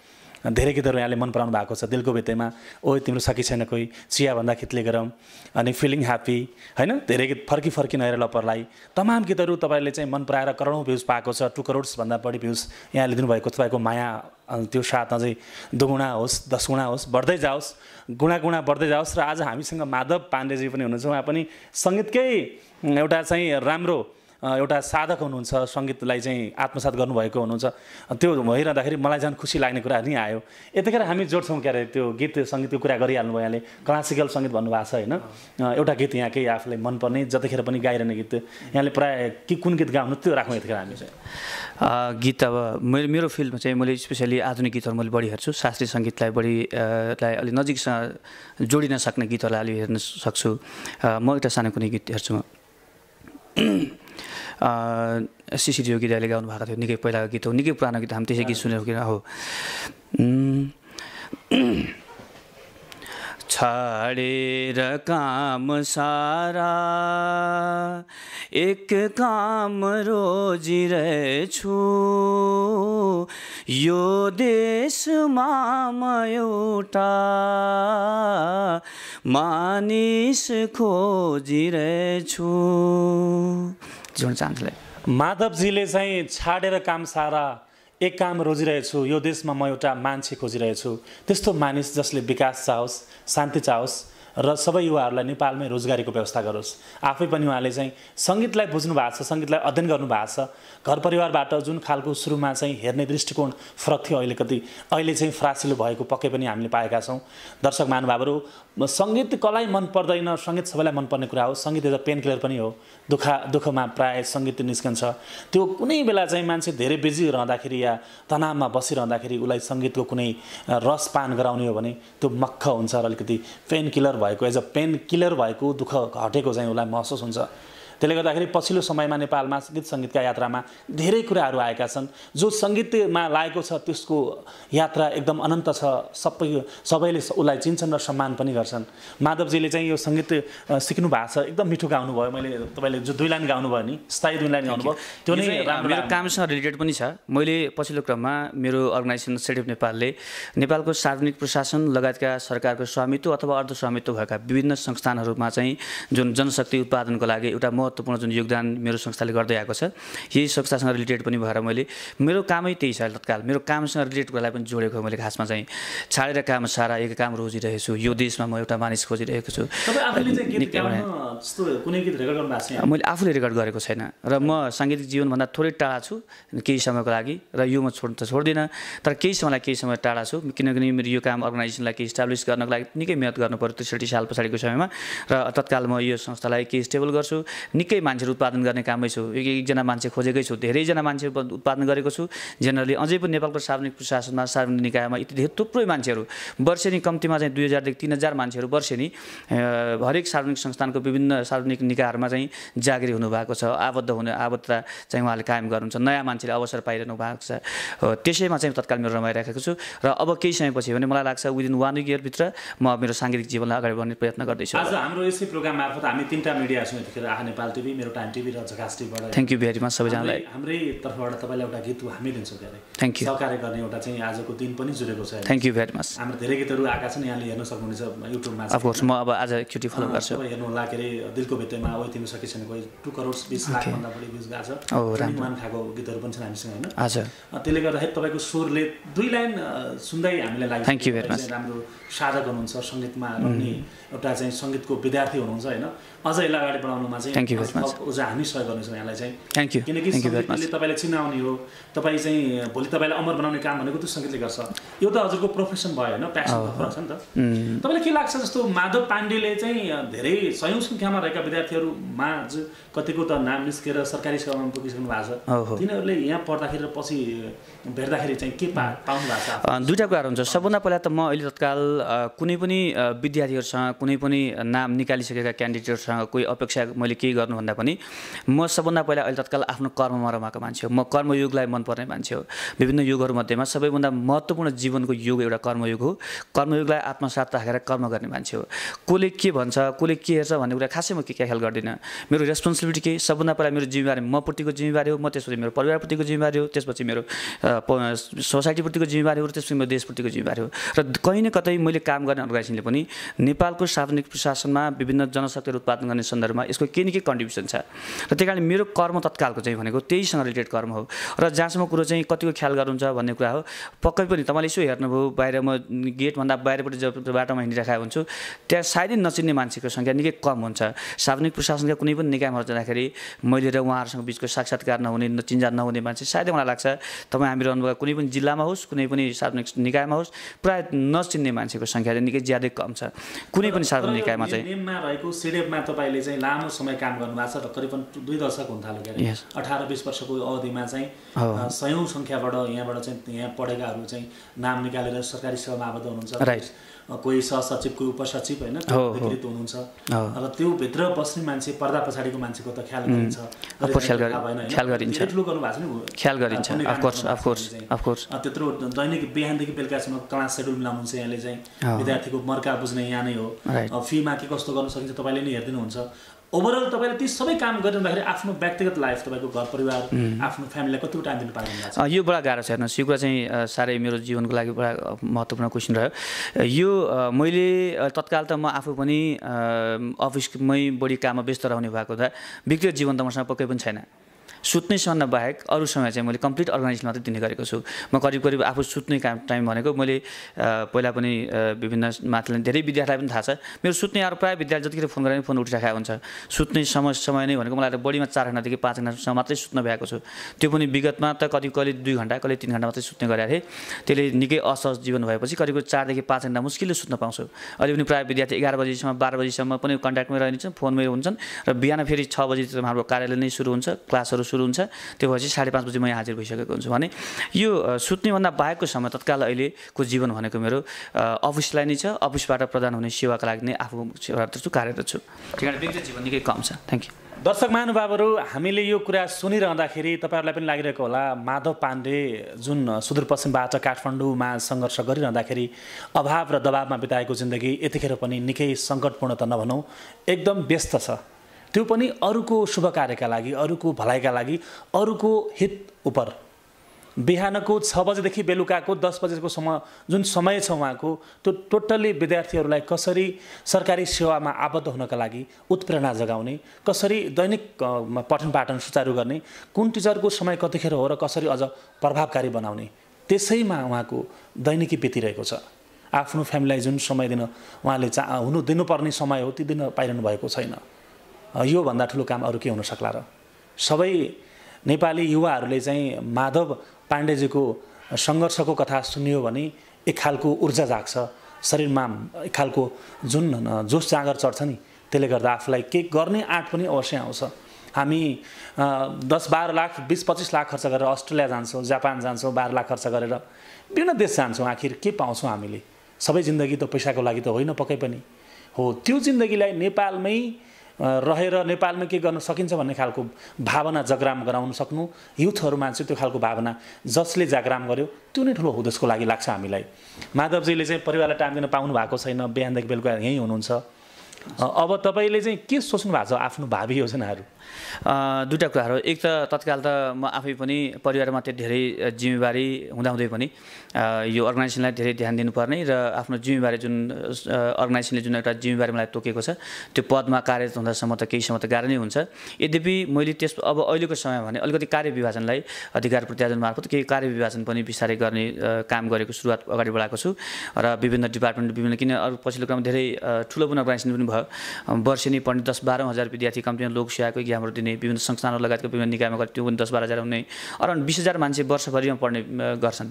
धेरै गीतहरु यहाँले मन पराउनु भएको छ। दिलको बेतेमा, ओइ तिम्रो साकी छैन कोही, चिया भन्दा खितले गरम, अनि फिलिङ ह्यापी, हैन धेरै गीत, फर्की नहेर लपरलाई, तमाम गीतहरु तपाईहरुले चाहिँ मन पराएर करोडौं भ्यूज पाएको छ। 2 करोड्स भन्दा बढी भ्यूज यहाँले दिनु भएको, तपाईको माया त्यो साथ अझै दुगुणा होस्, 10 गुणा होस्, बढ्दै जाओस्, गुणा बढ्दै जाओस्। र आज हामीसँग माधव पाण्डेजी पनि हुनुहुन्छ। उहाँ पनि संगीतकै एउटा चाहिँ राम्रो एउटा साधक हुनुहुन्छ, संगीतलाई चाहिँ आत्मसात गर्नुभएको हुनुहुन्छ। त्यो भइरहँदाखेरि मलाई झन् खुसी लाग्ने कुरा नि आयो। यतिखेर हामी जोड्छौं क्यारे त्यो गीत संगीतको कुरा गरिहाल्नु भयो यहाँले, क्लासिकल संगीत भन्नुभएको छ हैन। एउटा गीत यहाँकै आफुलाई मनपर्ने, जतिखेर पनि गाइरहने गीत यहाँले प्राय के कुन गीत गाउनु त्यो राखौँ यतिखेर हामी चाहिँ। गीत अब मेरो फिल्डमा चाहिँ मैले स्पेशली आधुनिक गीतहरु मैले बढी हेर्छु, शास्त्रीय संगीतलाई बढीलाई अलि नजिकसँग जोडिन सक्ने गीतहरुलाई अलि हेर्न सक्छु। म एउटा सानो कुनै गीत हेर्छु, सिसी जोगी दाइले गाउनु भएको थियो, निकै पहिलाको गीत हो, निकै पुरानो गीत, हामी त्यसै गीत सुनेको किन हो। छाडेर काम सारा एक काम रोजी रहेछु, यो देशमा म एउटा मानिस खोजी रहेछु। जोड्न चाहन्छु माधवजीले चाहिँ छाडेर काम सारा एक काम रोजिरहेछु, यो देशमा म एउटा मान्छे खोजिरहेछु, त्यस्तो मानिस जसले विकास चाहोस्, शान्ति चाहोस् र सबै युवाहरूलाई नेपालमै रोजगारीको व्यवस्था गरोस्। आफै पनि उहाँले चाहिँ संगीतलाई बुझ्नु भएको छ, संगीतलाई अध्ययन गर्नु भएको छ। घर परिवारबाट जुन खालको सुरुमा चाहिँ हेर्ने दृष्टिकोण फरक थियो, अहिले चाहिँ फ्रासिलो भएको पक्कै पनि हामीले पाएका छौं। दर्शक महानुभावहरु, संगीत कलाई मन पर्दैन, संगीत सबैलाई मन पर्ने कुरा हो। संगीत एउटा पेन किलर पनि हो, दुःखमा प्राय संगीत निस्कन्छ। त्यो कुनै बेला चाहिँ मान्छे धेरै बिजी रहँदाखेरि या तनावमा बसिरहँदाखेरि उलाई संगीतको कुनै रस पान गराउने हो भने त्यो मक्ख हुन्छ र अलिकति पेन किलर भएको, एज अ पेन किलर भएको दुःख घटेको चाहिँ उलाई महसुस हुन्छ। त्यसले गर्दाखेरि पछिल्लो समयमा नेपालमा गीत संगीतका यात्रामा धेरै कुराहरू आएका छन्। जो संगीतमा लागेको छ त्यसको यात्रा एकदम अनन्त छ, सबैले उलाई चिन्छन् र सम्मान पनि गर्छन्। माधवजीले चाहिँ यो संगीत सिक्नु भएको छ, एकदम मिठो गाउनु भयो। मैले तपाईले जो 2 लाइन गाउनु भयो नि, स्थायी 2 लाइन गाउनु भयो, त्यो नै मेरो कामसँग रिलेटेड पनि छ। मैले पछिल्लो क्रममा मेरो अर्गनाइजेसन सेडेप नेपालले नेपालको सार्वजनिक प्रशासन लगायतका सरकारको स्वामित्व अथवा अर्ध स्वामित्व भएका विभिन्न संस्थानहरुमा चाहिँ जुन जनशक्ति उत्पादनको लागि एउटा महत्त्वपूर्ण जुन योगदान मेरो संस्थाले गर्दै आएको छ, यही संस्थासँग रिलेटेड पनि भएर मैले मेरो कामै त्यही छ। तत्काल मेरो कामसँग रिलेटेड कुरालाई पनि जोडेको मैले खासमा चाहिँ छाडेर काम सारा एक काम रोजिरहेछु, यो देशमा म एउटा मानिस खोजिरहेको छु। मैले आफूले रेकर्ड गरेको छैन र म सांगीतिक जीवनभन्दा थोरै टाढा छु केही समयको लागि, र यो म छोड्दिनँ, तर केही समय टाढा छु, किनकि मेरो यो काम अर्गनाइजेसनलाई केही इस्टाब्लिस गर्नको लागि निकै मेहनत गर्नुपर्यो। 63 साल पछाडिको समयमा र तत्काल म यो संस्थालाई केही स्टेबल गर्छु, निकै मान्छेहरु उत्पादन गर्ने काममै छु। एकजना मान्छे खोजेकै छु, धेरैजना मान्छे उत्पादन गरेको छु। जनरली अझै पनि नेपालको सार्वजनिक प्रशासनमा, सार्वजनिक निकायमा यति धेरै थुप्रै मान्छेहरु वर्षेनी कम्तीमा चाहिँ 2000 देखि 3000 मान्छेहरु वर्षेनी हरेक सार्वजनिक संस्थानको विभिन्न सार्वजनिक निकायहरुमा चाहिँ जागिर हुनु भएको छ, आबद्धता चाहिँ उहाँले कायम गर्नुहुन्छ, नयाँ मान्छेले अवसर पाइरहनु भएको छ। त्यसैमा चाहिँ तत्काल मेरो रमाइराखेको छु र अब केही समयपछि भने मलाई लाग्छ विदिन 1 इयर भित्र म मेरो सांगीतिक जीवनलाई अगाडि बढाउने प्रयत्न गर्दै छु। आज हाम्रो यसै प्रोग्राम मार्फत हामी 3 मिडिया छौं, आहा नेपाल नेपाल टिभी मेरो टाइम टिभी र झकास टिभीबाट थ्यांक यू भेरी मच सबैजनालाई हाम्रै तर्फबाट तपाईलाई एउटा गीत हामी दिन्छौं धेरै थ्यांक यू सहकार्य गर्ने एउटा चाहिँ आजको दिन पनि जुरेको छ थ्यांक यू भेरी मच हाम्रो धेरै गीतहरू आका छन् यहाँले हेर्न सक्नुहुनेछ युट्युबमा अफ कोर्स म अब आज एकचोटी फलो गर्छु अब हेर्नु होला केरे दिलको भेटेमा ओइ तिमी सकेछन् कोही 2 करोड 20 लाख भन्दा बढी भ्युज गाछ निर्माण खाको गीतहरू पनि छन् हामीसँग हैन हजुर त्यसले गर्दा तपाईको स्वरले दुई लाइन सुन्दै हामीलाई लाग्छ थ्यांक यू भेरी मच राम्रो साधक हुनुहुन्छ संगीतमा अनि एउटा चाहिँ संगीतको विद्यार्थी हुनुहुन्छ हैन अझ एला अगाडि बढाउनुमा चाहिँ उजा हामी सहयोग गर्नेछौं यहाँलाई चाहिँ थ्यांक यू किनकि संगीतले तपाईलाई चिनाउने हो तपाई चाहिँ भोलि तपाईलाई अमर बनाउने काम भनेको त्यो संगीतले गर्छ यो त हजुरको प्रोफेसन भयो हैन प्यासन फरक छ नि त तपाईलाई के लाग्छ जस्तो माधव पाण्डेले चाहिँ धेरै सयौं संख्यामा रहेका विद्यार्थीहरु माझ कतिको त नाम निस्केर सरकारी सेवामा पुगिसक्नु भएको छ तिनीहरुले यहाँ पढ्दाखेरि र पछि भेट्दाखेरि चाहिँ के पाउनु भएको छ दुईटा कुरा हुन्छ सबभन्दा पहिला त म अहिले तत्काल कुनै पनि विद्यार्थीहरुसँग कुनै पनि नाम निकालिसकेका क्यान्डिडेटहरु कोई अपेक्षा मैले केही गर्नु भन्दा पनि म सबभन्दा पहिला अहिले तत्काल आफ्नो कर्ममा रमाएको मान्छे हो म कर्मयोगलाई मन पर्ने मान्छे हो विभिन्न युगहरु मध्येमा सबैभन्दा महत्त्वपूर्ण जीवनको युग एउटा कर्मयोग हो कर्मयोगलाई आत्मसात राखेर कर्म गर्ने मान्छे हो कोले के भन्छ कोले के हेर्छ भन्ने कुरा खासै म के ख्याल गर्दिन मेरो रेस्पोन्सिबिलिटी के सबभन्दा पहिला मेरो जिम्मेवारी मपट्टिको जिम्मेवारी हो म त्यसपछि मेरो परिवारपट्टिको जिम्मेवारी हो त्यसपछि मेरो सोसाइटीपट्टिको जिम्मेवारी हो त्यसपछि मेरो देशपट्टिको जिम्मेवारी हो र कहिने कतै मैले काम गर्ने अर्गनाइजेसनले पनि नेपालको सार्वजनिक प्रशासनमा विभिन्न जनशक्ति उत्पादन गर्ने सन्दर्भमा यसको केही न केही कन्ट्रिब्युसन छ र त्यसकारण मेरो कर्म तत्कालको चाहिँ भनेको त्यहीसँग रिलेटेड कर्म हो र जहाँसम्म कुरो चाहिँ कतिको ख्याल गर्नुहुन्छ भन्ने कुरा हो पक्कै पनि तपाईले यसो हेर्नुभयो बाहिर म गेट भन्दा बाहिरपट्टि बाटोमा हिँडिरहेको हुन्छु त्यहाँ सायदै नचिन्ने मान्छेको संख्या निकै कम हुन्छ सार्वजनिक प्रशासनका कुनै पनि निकायमा जाँदाखेरि मैले र उहाँहरुसँग बीचको साक्षात्कार नहुने नचिन्जान नहुने मान्छे सायदै मलाई लाग्छ तपाई हामी रहनुभएको कुनै पनि जिल्लामा होस् कुनै पनि सार्वजनिक निकायमा होस् प्राय नचिन्ने मान्छेको संख्या चाहिँ निकै ज्यादै कम छ कुनै पनि सार्वजनिक निकायमा चाहिँ नेममा रहेको सेडेपमा तपाईले चाहिँ लामो समय काम गर्नु भएको छ करिबन 2 दशक हुन थाल्यो गरे 18 20 वर्षको अवधिमा चाहिँ सयौं संख्याबाट यहाँबाट चाहिँ यहाँ पढेकाहरू चाहिँ नाम निकालेर सरकारी सेवामा आबद्ध हुनुहुन्छ कोही सहसचिव कोही उपसचिव हैन अधिकृत हुनुहुन्छ र त्यो भित्र बस्ने मान्छे पर्दा पछाडीको मान्छेको त ख्याल गरिन्छ ख्याल गरिन्छ ठुलो गर्नु भएको छ नि ख्याल गरिन्छ of course of course of course त्यत्रो दैनिक बिहान देखि बेलुकासम्म क्लास शेड्युल मिलाउनुहुन्छ यहाँले चाहिँ विद्यार्थीको मर्का बुझ्ने यहाँ नै हो फीमा के कस्तो गर्न सकिन्छ तपाईले नि हेर्दिनु हुन्छ ओभरअल तपाईले ती सबै काम गरिरहँदाखेरि आफ्नो व्यक्तिगत लाइफ तपाईको घर परिवार आफ्नो फ्यामिलीलाई कति टाइम दिन पाइन्छ यो बडा गाह्रो छ हेर्नुस् यो कुरा चाहिँ सारै मेरो जीवनको लागि बडा महत्त्वपूर्ण क्वेशन रह्यो यो मैले तत्काल त म आफै पनि अफिसमै बढी काममा व्यस्त रहने भएको हुँदा व्यक्तिगत जीवन त मसँग पक्कै पनि छैन सुत्ने सन्न बाहेक अरु समय चाहिँ मैले कम्प्लिट अर्गनाइजेसन मात्र दिने गरेको छु म करिब आफु सुत्ने टाइम भनेको मैले पहिला पनि विभिन्न माथि धेरै विद्यार्थीलाई पनि थाहा छ मेरो सुत्ने आरो प्राय विद्यार्थी जतिखेर फोन गरेर फोन उठाइराखेको हुन्छ सुत्ने समय नै भनेको मलाई बढीमा 4 घण्टादेखि 5 घण्टासम्म मात्रै सुत्न भएको छु त्यो पनि विगतमा त करिब कहिले 2 घण्टा कहिले 3 घण्टा मात्रै सुत्ने गरेथे त्यसले निकै असहज जीवन भएपछि करिब 4 देखि 5 घण्टा मुस्किलले सुत्न पाउँछु अहिले पनि प्राय विद्यार्थी 11 बजेसम्म 12 बजेसम्म पनि कन्ट्याक्टमै रहन्छन् फोनमै हुन्छन् र बिहान फेरि 6 बजेतिर हाम्रो कार्यालय नै सुरु हुन्छ क्लासहरु सुरु हुन्छ त्यसपछि 5:30 बजे म यहाँ हाजिर भइसकेको हुन्छु भने यो सुत्ने भन्दा बाहेकको समय तत्काल अहिलेको जीवन भनेको मेरो अफिसलाई नै छ अफिसबाट प्रदान हुने सेवाका लागि नै आफू कार्यरत छु त्यसकारण व्यक्तिगत जीवन निकै कम छ थ्यांक यू दर्शक महानुभावहरु हामीले यो कुरा सुनिरहँदाखेरि तपाईहरुलाई पनि लागिरहेको होला माधव पाण्डे जुन सुदूरपश्चिमबाट काठमाडौँमा संघर्ष गरिरहँदाखेरि अभाव र दबावमा बिताएको जिन्दगी यतिखेर पनि निकै संकटपूर्ण त नभनौ एकदम व्यस्त छ त्यो पनि अरुको शुभ कार्यका लागि अरुको भलाइका लागि अरुको हित उपर बिहानको 6 बजेदेखि बेलुकाको 10 बजेको समय जुन समय छ उहाँको त्यो टोटल्ली विद्यार्थीहरूलाई कसरी सरकारी सेवामा आबद्ध हुनका लागि उत्प्रेरणा जगाउने कसरी दैनिक पठनपाठन सुचारु गर्ने कुन टिचरको समय कतिखेर हो र कसरी अझ प्रभावकारी बनाउने त्यसैमा उहाँको दैनिकी बितिरहेको छ आफ्नो फ्यामिलीलाई जुन समय दिन उहाँले हुनु दिनुपर्ने समय हो ती दिन पाइरहनु भएको छैन यो भन्दा ठूलो काम अरु के हुन सक्ला र सबै नेपाली युवाहरुले चाहिँ माधव पाण्डेजीको संघर्षको कथा सुन्यो भने एक खालको ऊर्जा जाग्छ शरीरमा एक खालको जुन जोश जागर चढ्छ नि त्यसले गर्दा आफुलाई के गर्ने आँट पनि अवश्य आउँछ हामी 10 12 लाख 20 25 लाख खर्च गरेर अस्ट्रेलिया जान्छौं जापान जान्छौं 12 लाख खर्च गरेर विभिन्न देश जान्छौं आखिर के पाउँछौं हामीले सबै जिन्दगी त पैसाको लागि त होइन पक्कै पनि हो त्यो जिन्दगीलाई नेपालमै रहेर नेपालमै के गर्न सकिन्छ भन्ने खालको भावना जागृत गराउन सक्नु युथहरुमा चाहिँ त्यो खालको भावना जसले जागृत गर्यो त्यो नै ठूलो हुँदसको लागि लाग्छ हामीलाई माधवजीले चाहिँ परिवारलाई टाइम दिन पाउनु भएको छैन बिहानदेखि बेलुका यही हुनुहुन्छ अब तपाईले चाहिँ के सोच्नु भएको छ आफ्नो भावी योजनाहरु दुईटा कुराहरु एक त तत्काल त म आफै पनि परिवारमा त्यति धेरै जिम्मेवारी हुँदा हुँदै पनि यो अर्गनाइजेसनलाई धेरै ध्यान दिनुपर्ने र आफ्नो जिम्मेवारी जुन अर्गनाइजेसनले जुन एउटा जिम्मेवारी मलाई तोकेको छ त्यो पदमा कार्यरत हुँदासम्म त केही समय त गाह्रो नै हुन्छ। यद्यपि मैले त्यस अब अहिलेको समयमा भने अलिकति कार्यविभाजनलाई अधिकार प्रत्यार्जन मार्फत केही कार्यविभाजन पनि विस्तारै गर्ने काम गरेको सुरुवात अगाडि बढाएको छु र विभिन्न डिपार्टमेन्ट विभिन्न किन अरु पछिल्लो क्रममा धेरै ठूलो पनि अर्गनाइजेसन पनि भयो। वर्षेनी पण्डित 10-12 हजार विद्यार्थी कम्पनीमा लोकसेवाको ज्ञान दिने विभिन्न संस्थानहरु लगायतका विभिन्न निकायमा गएर त्यो पनि 10-12 हजार हुने अराउन्ड 20 हजार मान्छे वर्षभरिमा पढ्ने गर्छन्।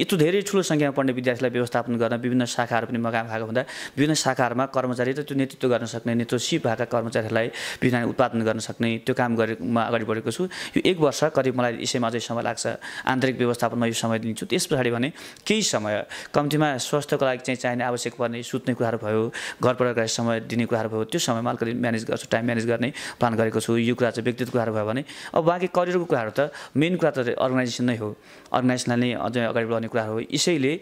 यत्रो धेरै ठूलो संख्यामा पढ्ने विद्यार्थीलाई व्यवस्थापन गर्न विभिन्न शाखाहरु पनि मगाम भएको हुँदा विभिन्न शाखाहरुमा कर्मचारी र त्यो नेतृत्व गर्न सक्ने नेतृत्व भएका कर्मचारीलाई विभिन्न उत्पादन गर्न सक्ने त्यो काम गरेमा अगाडि बढेको छु। यो एक वर्ष करिब मलाई यसैमा अझै समय लाग्छ, आन्तरिक व्यवस्थापनमा यो समय दिन्छु। त्यसपछि भने केही समय कम्तीमा स्वास्थ्यको लागि चाहिँ चाहिने आवश्यक पर्ने सुत्ने कुराहरु भयो, घर परिवारका समय दिने कुराहरु भयो, त्यो समयमा अलिकति म्यानेज गर्छु, टाइम म्यानेज गर्ने प्लान गरेको छु। यो कुरा चाहिँ व्यक्तिगत कुराहरु भयो भने अब बाकी करियरको कुराहरु त मेन कुरा त अर्गनाइजेसन नै हो, अर्गनाइजेसनले नै अझै अगाडि बढाउने कुरा हो। यसैले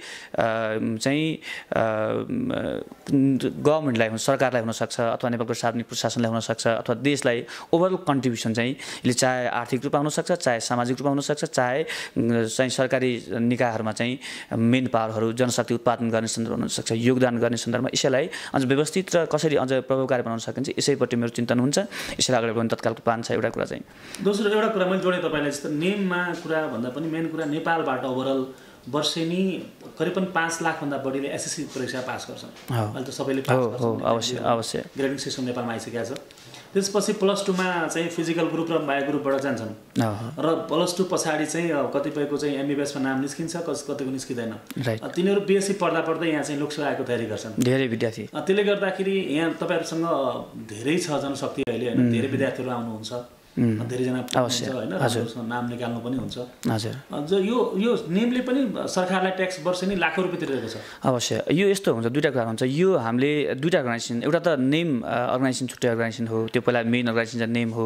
चाहिँ गभर्नमेन्टलाई सरकारलाई हुन सक्छ अथवा नेपालको सार्वजनिक प्रशासनलाई हुन सक्छ अथवा देशलाई ओभरअल कन्ट्रिब्युसन चाहिँ यसले चाहे आर्थिक रूपमा हुन सक्छ, चाहे सामाजिक रूपमा हुन सक्छ, चाहे सरकारी निकायहरुमा चाहिँ मेन पावरहरु जनशक्ति उत्पादन गर्ने सन्दर्भमा हुन सक्छ, योगदान गर्ने सन्दर्भमा यसलाई अझ व्यवस्थित र कसरी अझ प्रभावकारी बनाउन सकिन्छ यसैपट्टि मेरो चिन्तन हुन्छ। यसले अगाडि बढ्न तत्काल पाँच एउटा कुरा चाहिँ दोस्रो एउटा कुरा मैले जोडेँ तपाईलाई जस्तो नेममा कुरा भन्दा पनि मेन कुरा नेपालबाट ओभरअल वर्षेनी करिबन 5 लाख भन्दा बढीले एसएससी परीक्षा पास गर्छन्। अहिले त सबैले पास गर्छन्, अवश्य अवश्य ग्रेडिङ सिस्टम नेपालमा आइसकेको छ। त्यसपछि प्लस 2 मा चाहिँ फिजिकल ग्रुप र बायो ग्रुपबाट जान्छन् र प्लस 2 पछाडी चाहिँ कतिपयको चाहिँ एमबीबीएसमा नाम निस्किन्छ, कतिको निस्किदैन। तिनीहरु बीएससी पढ्दा पढ्दै यहाँ चाहिँ लोकसेवाको तयारी गर्छन् धेरै विद्यार्थी। त्यसले गर्दाखेरि यहाँ तपाईहरुसँग धेरै छ जनशक्ति अहिले हैन, धेरै विद्यार्थीहरु आउनुहुन्छ, धेरैजना अवश्य हैन नाम निकाल्नु पनि हुन्छ। हजुर जो यो नेमले पनि सरकारलाई ट्याक्स वर्ष नै लाखौं रुपैयाँ तिरेको छ। अवश्य यो यस्तो हुन्छ, दुईटा कुरा हुन्छ। यो हामीले दुईटा अर्गनाइजेसन, एउटा त नेम अर्गनाइजेसन छुट्टै अर्गनाइजेसन हो, त्यो पहिला मेन अर्गनाइजेसन चाहिँ नेम हो,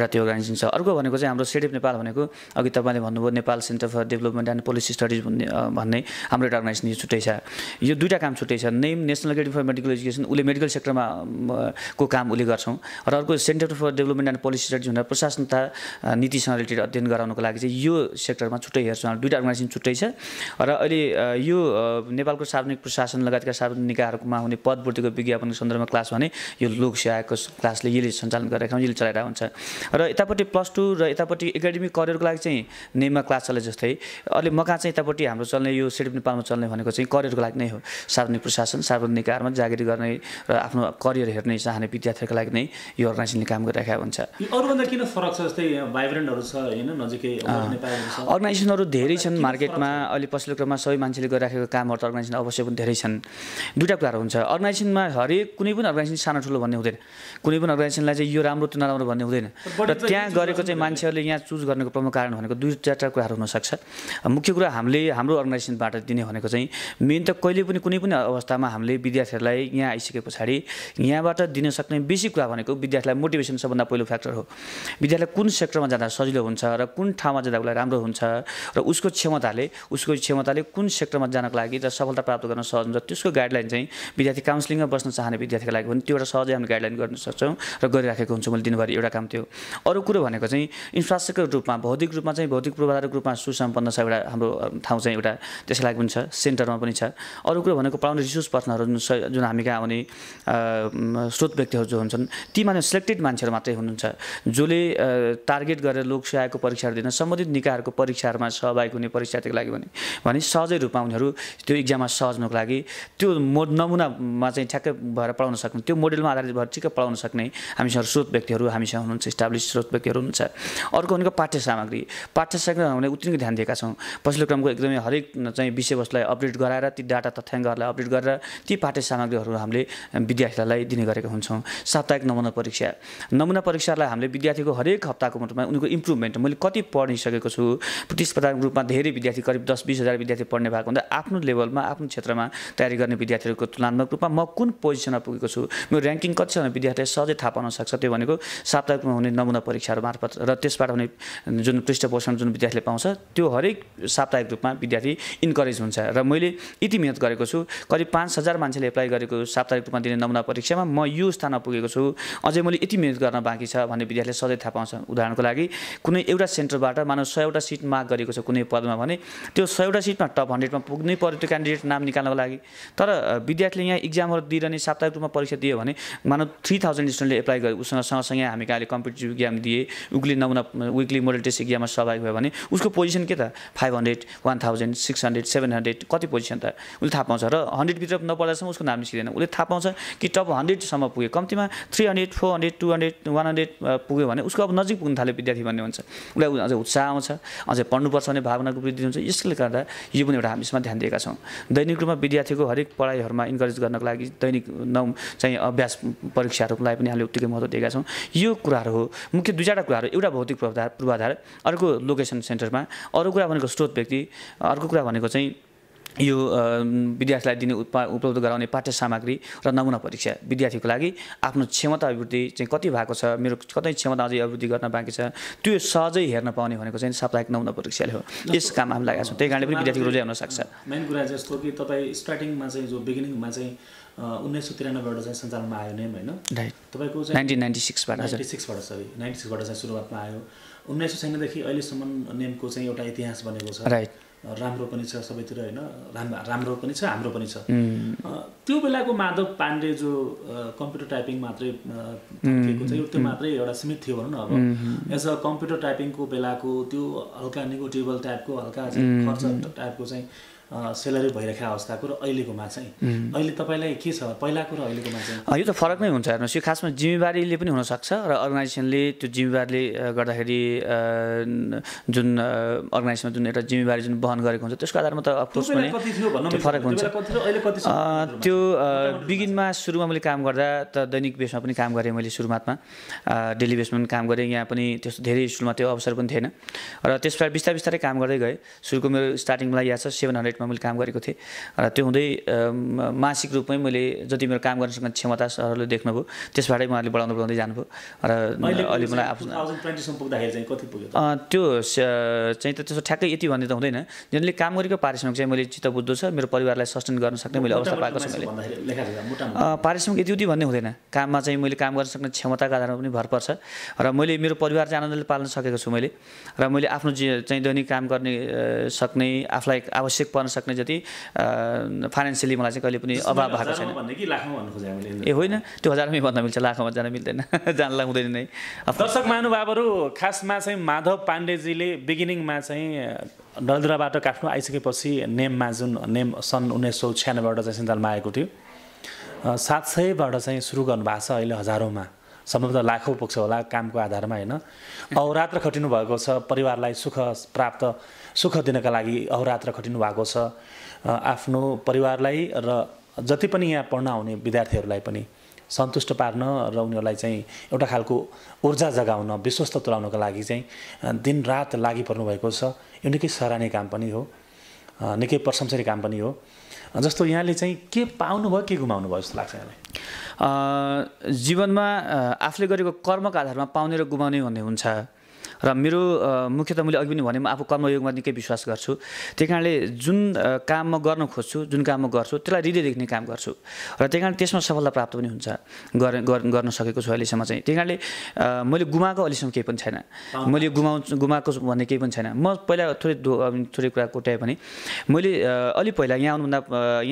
एउटा त्यो अर्गनाइजेसन छ। अर्को भनेको चाहिँ हाम्रो सेडेप नेपाल भनेको अघि तपाईले भन्नुभयो Nepal centre for development and policy studies भन्ने हाम्रो एउटा अर्गनाइजेसन यो छुट्टै छ। यो दुईटा काम छुट्टै छ। Name national grid for medical education उले मेडिकल सेक्टरमा को काम उले गर्छौं र अर्को centre for development and policy studies प्रशासन तथा नीतिसँग रिलेटेड अध्ययन गराउनको लागि चाहिँ यो सेक्टरमा छुट्टै हेर्छौं। दुईटा अर्गनाइजेसन छुट्टै छ र अहिले यो नेपालको सार्वजनिक प्रशासन लगायतका सार्वजनिक निकायहरुमा हुने पदभर्तीको विज्ञापनको सन्दर्भमा क्लास भने यो लोकसेवाको क्लासले यसले सञ्चालन गरिरहेको हुन्छ, यसले चलाइरहेको हुन्छ। र यतापट्टि प्लस 2 र यतापट्टि एकाडेमिक करियरको लागि चाहिँ नेममा क्लास चले जस्तै अहिले मका चाहिँ यतापट्टि हाम्रो चल्ने यो सेडेप नेपालमा चल्ने भनेको चाहिँ करियरको लागि नै हो। सार्वजनिक प्रशासन सार्वजनिक निकायहरुमा जागिर गर्ने र आफ्नो करियर हेर्ने चाहने विद्यार्थीहरुको लागि नै यो अर्गनाइजेसनले काम गरिरहेको हुन्छ। किन फरक छ जस्तै भाइब्रेन्टहरु छ हैन, नजिकै नेपालहरु छ, अर्गनाइजेसनहरु धेरै छन् मार्केटमा। अहिले पछिल्लो क्रममा सबै मान्छेले गरिराखेको कामहरु त अर्गनाइजेसन अवश्य पनि धेरै छन्। दुईटा कुराहरु हुन्छ, अर्गनाइजेसनमा हरेक कुनै पनि अर्गनाइजेसन सानो ठूलो भन्ने हुँदैन, कुनै पनि अर्गनाइजेसनलाई चाहिँ यो राम्रो त्यो नराम्रो भन्ने हुँदैन। र त्यहाँ गरेको चाहिँ मान्छेहरुले यहाँ चुज गर्नुको प्रमुख कारण भनेको दुई चारटा कुराहरु हुन सक्छ। मुख्य कुरा हामीले हाम्रो अर्गनाइजेसनबाट दिने भनेको चाहिँ मेन त कहिले पनि कुनै पनि अवस्थामा हामीले विद्यार्थीहरुलाई यहाँ आइसकेपछि यहाँबाट दिन सक्ने बेसिक कुरा भनेको विद्यार्थीलाई मोटिभेसन सबभन्दा पहिलो फ्याक्टर हो। विद्यार्थीलाई कुन सेक्टरमा जाँदा सजिलो हुन्छ र कुन ठाउँमा जाँदा उसलाई राम्रो हुन्छ र उसको क्षमताले कुन सेक्टरमा जानको लागि र सफलता प्राप्त गर्न सहज हुन्छ त्यसको गाइडलाइन चाहिँ विद्यार्थी काउन्सलिङमा बस्न चाहने विद्यार्थीका लागि पनि त्यो एउटा सहजै हामीले गाइडलाइन गर्न सक्छौं र गरिराखेको हुन्छौं। मैले दिनभरि एउटा काम त्यो। अरु कुरो भनेको चाहिँ इन्फ्रास्ट्रक्चर रूपमा भौतिक रूपमा चाहिँ भौतिक पूर्वाधारको रूपमा सुसम्पन्न छ एउटा हाम्रो ठाउँ चाहिँ एउटा त्यसको लागि पनि छ, सेन्टरमा पनि छ। अरु कुरो भनेको पाउने रिसोर्स पर्सनहरु जुन हामी कहाँ आउने स्रोत व्यक्तिहरु जो हुन्छन् ती मान्छे सिलेक्टेड मान्छेहरु मात्रै हुनुहुन्छ जोले टार्गेट गरेर लोकसेवाको परीक्षाहरु दिन सम्बन्धित निकायहरुको परीक्षाहरुमा सहभागी हुने परीक्षार्थीको लागि भने सहजै रूपमा उनीहरु त्यो एक्जाममा सहजनको लागि त्यो नमुनामा चाहिँ ठ्याक्कै भएर पढाउन सक्ने, त्यो मोडेलमा आधारित भएर ठिक्क पढाउन सक्ने हामीसँग स्रोत व्यक्तिहरु हामीसँग हुनुहुन्छ, इस्टाब्लिश स्रोत व्यक्तिहरु हुनुहुन्छ। अर्को भनेको पाठ्य सामग्री हामीले उत्तिकै ध्यान दिएका छौं। पछिल्लो क्रमको एकदमै हरेक चाहिँ विषयवस्तुलाई अपडेट गराएर ती डाटा तथ्याङ्कहरुलाई अपडेट गरेर ती पाठ्य सामग्रीहरु हामीले विद्यार्थीलाई दिने गरेका हुन्छौं। साप्ताहिक नमुना परीक्षालाई हामीले विद्यार्थीको हरेक हप्ताको मोडमा उनीको इम्प्रुभमेन्ट मैले कति पढिसकेको छु प्रतिस्पर्धात्मक रूपमा धेरै विद्यार्थी करिब 10-20 हजार विद्यार्थी पढ्ने भएको हुँदा आफ्नो लेभलमा आफ्नो क्षेत्रमा तयारी गर्ने विद्यार्थीहरुको तुलनात्मक रूपमा म कुन पोजिसनमा पुगेको छु, मेरो र्यांकिङ कति छ विद्यार्थीले सहजै थाहा पाउन सक्छ। त्यो भनेको साप्ताहिकमा हुने नमुना परीक्षाहरु मार्फत र त्यसबाट हुने जुन पृष्ठपोषण जुन विद्यार्थीले पाउँछ त्यो हरेक साप्ताहिक रूपमा विद्यार्थी इन्करेज हुन्छ। र मैले यति मेहनत गरेको छु, करिब 5,000 मान्छेले एप्लाई गरेको साप्ताहिक रूपमा दिने नमुना परीक्षामा म यो स्थानमा पुगेको छु, अझै मैले यति मेहनत गर्न बाँकी छ भन्ने विद्यार्थीले सधैँ थाहा पाउँछ उदाहरणको लागि कुनै एउटा सेन्टरबाट मानव 100 वटा सिट माग गरेको छ कुनै पदमा भने त्यो 100 वटा सिटमा टप 100 मा पुग्नै पर्यो त्यो क्यान्डिडेट नाम निकाल्नको लागि तर विद्यार्थीले यहाँ इक्जामहरु दिइरने साप्ताहिक रूपमा परीक्षा दिए भने मानव 3000 स्टुडेन्टले एप्लाई गरे उसँग सँगसँगै हामी काले कम्पिटिटिभ इक्जाम दिए उक्ली नमुना वीकली मोडल टेस्ट इक्जाममा सहभागी भयो भने उसको पोजिसन के त 500 1000 600 700 कति पोजिसन त उले थाहा पाउँछ र 100 भित्र नपर्दासम्म उसको नाम निस्किदैन उले थाहा पाउँछ कि टप 100 सम्म पुगे कम्तिमा 300 400 200 100 पुग्यो भने उसको अब नजिक पुग्न थाल्यो विद्यार्थी भन्ने हुन्छ उलाई अझै उत्साह आउँछ अझै पढ्नु पर्छ भन्ने भावनाको वृद्धि हुन्छ यसले गर्दा यो पनि एउटा हामी यसमा ध्यान दिएका छौं दैनिक रूपमा विद्यार्थीको हरेक पढाइहरुमा इन्करेज गर्नको लागि दैनिक चाहिँ अभ्यास परीक्षाहरुलाई पनि हामीले उत्तिकै महत्त्व दिएका छौं यो कुराहरु हो मुख्य दुई चारवटा कुराहरु एउटा भौतिक पूर्वाधार अर्को लोकेसन सेन्टरमा अरु कुरा भनेको स्रोत व्यक्ति अर्को कुरा भनेको चाहिँ यो विद्यार्थीलाई दिने उपलब्ध गराउने पाठ्य सामग्री र नमुना परीक्षा विद्यार्थीको लागि आफ्नो क्षमता अभिवृद्धि चाहिँ कति भएको छ मेरो कतै क्षमता अझै अभिवृद्धि गर्न बाँकी छ त्यो सजिलै हेर्न पाउने भनेको चाहिँ साप्ताहिक नमुना परीक्षाले हो यस काम हामी लागेका छौं त्यही कारणले पनि विद्यार्थीको रोजै हुन सक्छ मेन कुरा जस्तो कि तपाई स्टार्टिङमा चाहिँ जो बिगिनिङमा चाहिँ 1993 बाट चाहिँ सञ्चालनमा आयो नेम हैन राइट तपाईको चाहिँ 1996 बाट सरी 96 बाट चाहिँ सुरुवातमा आयो 1996 देखि अहिले सम्म नेमको चाहिँ एउटा इतिहास बनेको छ राइट राम्रो पनि छ सबैतिर हैन राम्रो पनि छ हाम्रो पनि छ त्यो बेलाको माधव पाण्डे जो कम्प्युटर टाइपिङ मात्रै थियो चाहिँ त्यो मात्रै एउटा सीमित थियो भनौं न अब एज अ कम्प्युटर टाइपिङको बेलाको त्यो हल्का नेगोटिएबल टाइपको हल्का खर्च टाइपको चाहिँ सेलरी भइरहेको अवस्थाको र अहिलेकोमा चाहिँ अहिले तपाईलाई के छ पहिलाको र अहिलेकोमा चाहिँ यो त फरक नै हुन्छ हेर्नुस् यो खासमा जिम्मेवारीले पनि हुन सक्छ र अर्गनाइजेसनले त्यो जिम्मेवारीले गर्दाखेरि जुन अर्गनाइजेसनमा जुन एउटा जिम्मेवारी जुन वहन गरेको हुन्छ त्यसको आधारमा त अफकोर्स पनि फरक हुन्छ त्यो बिगिनमा सुरुमा मैले काम गर्दा त दैनिक बेसमा पनि काम गरे मैले सुरुमातमा डेली बेसमा पनि काम गरे यहाँ पनि त्यस्तो धेरै स्कुलमा त्यो अवसर पनि थिएन र त्यसपछि बिस्तारै बिस्तारै काम गर्दै गए सुरुको मेरो स्टार्टिङमा याद छ 700 मैले काम गरेको थिए र त्यो हुँदै मासिक रूपमै मैले जति मेरो काम गर्न सक्ने क्षमता सरले देख्नुभयो त्यसबाटै उहाँले बढाउँदै बढाउँदै जानुभयो र अहिले मलाई आफ्नो 2020 सम्म पुग्दाखेरि चाहिँ कति पुग्यो त्यो चाहिँ त त्यसो ठ्याक्कै यति भन्ने त हुँदैन जनले काम गरेको पारिश्रमिक चाहिँ मैले चित्त बुझ्दो छ मेरो परिवारलाई सस्टेन गर्न सक्ने मैले अवस्था पाएको छु मैले पारिश्रमिक यति उति भन्ने हुँदैन काममा चाहिँ मैले काम गर्न सक्ने क्षमताको आधारमा पनि भर पर्छ र मैले मेरो परिवार चाहिँ आनन्दले पाल्न सकेको छु मैले र मैले आफ्नो चाहिँ दैनिक काम गर्ने सक्ने आफलाई आवश्यक गर्न सक्ने जति फाइनान्शियली मलाई चाहिँ कहिले पनि अभाव भएको छैन भन्ने कि लाखमा भन्नु खोजेको मैले ए होइन त्यो हजारमै भन्न मिल्छ लाखमा जान मिल्दैन जानला हुँदैन नै दर्शक महानुभावहरु खासमा चाहिँ माधव पाण्डेजीले बिगिनिङमा चाहिँ नलदुराबाट काठमाडौँ आइसकेपछि नेममा जुन नेम सन् 1996 बाट चाहिँ सञ्चालनमा आएको थियो 700 बाट चाहिँ सुरु गर्नु भएको छ अहिले हजारौंमा सम्भवतः लाखौं पुग्छ होला कामको आधारमा हैन अहोरात्र खटिनु भएको छ परिवारलाई सुख प्राप्त सुख दिनका लागि अहोरात्र खटिनु भएको छ आफ्नो परिवारलाई र जति पनि यहाँ पढ्न आउने विद्यार्थीहरूलाई पनि सन्तुष्ट पार्न र उनीहरूलाई चाहिँ एउटा खालको ऊर्जा जगाउन विश्वस्त तुल्याउनका लागि चाहिँ दिनरात लागि पर्नु भएको छ यो निकै सराहनीय काम पनि हो निकै प्रशंसनीय काम पनि हो जस्तो यहाँले चाहिँ के पाउनु भयो के गुमाउनु भयो जस्तो लाग्छ यहाँलाई जीवनमा आफूले गरेको कर्मको आधारमा पाउने र गुमाउने भन्ने हुन्छ र मेरो मुख्य त मैले अघि पनि भने म आफू कर्मयोगमा निकै विश्वास गर्छु त्यही कारणले जुन काम म गर्न खोज्छु जुन काम म गर्छु त्यसलाई हृदयदेखि नै काम गर्छु र त्यही कारण त्यसमा सफलता प्राप्त पनि हुन्छ गर्न सकेको छु अहिलेसम्म चाहिँ त्यही कारणले मैले गुमाएको अहिलेसम्म केही पनि छैन मैले गुमाएको भन्ने केही पनि छैन म पहिला थोरै कुरा कोट्याए पनि मैले अलि पहिला यहाँ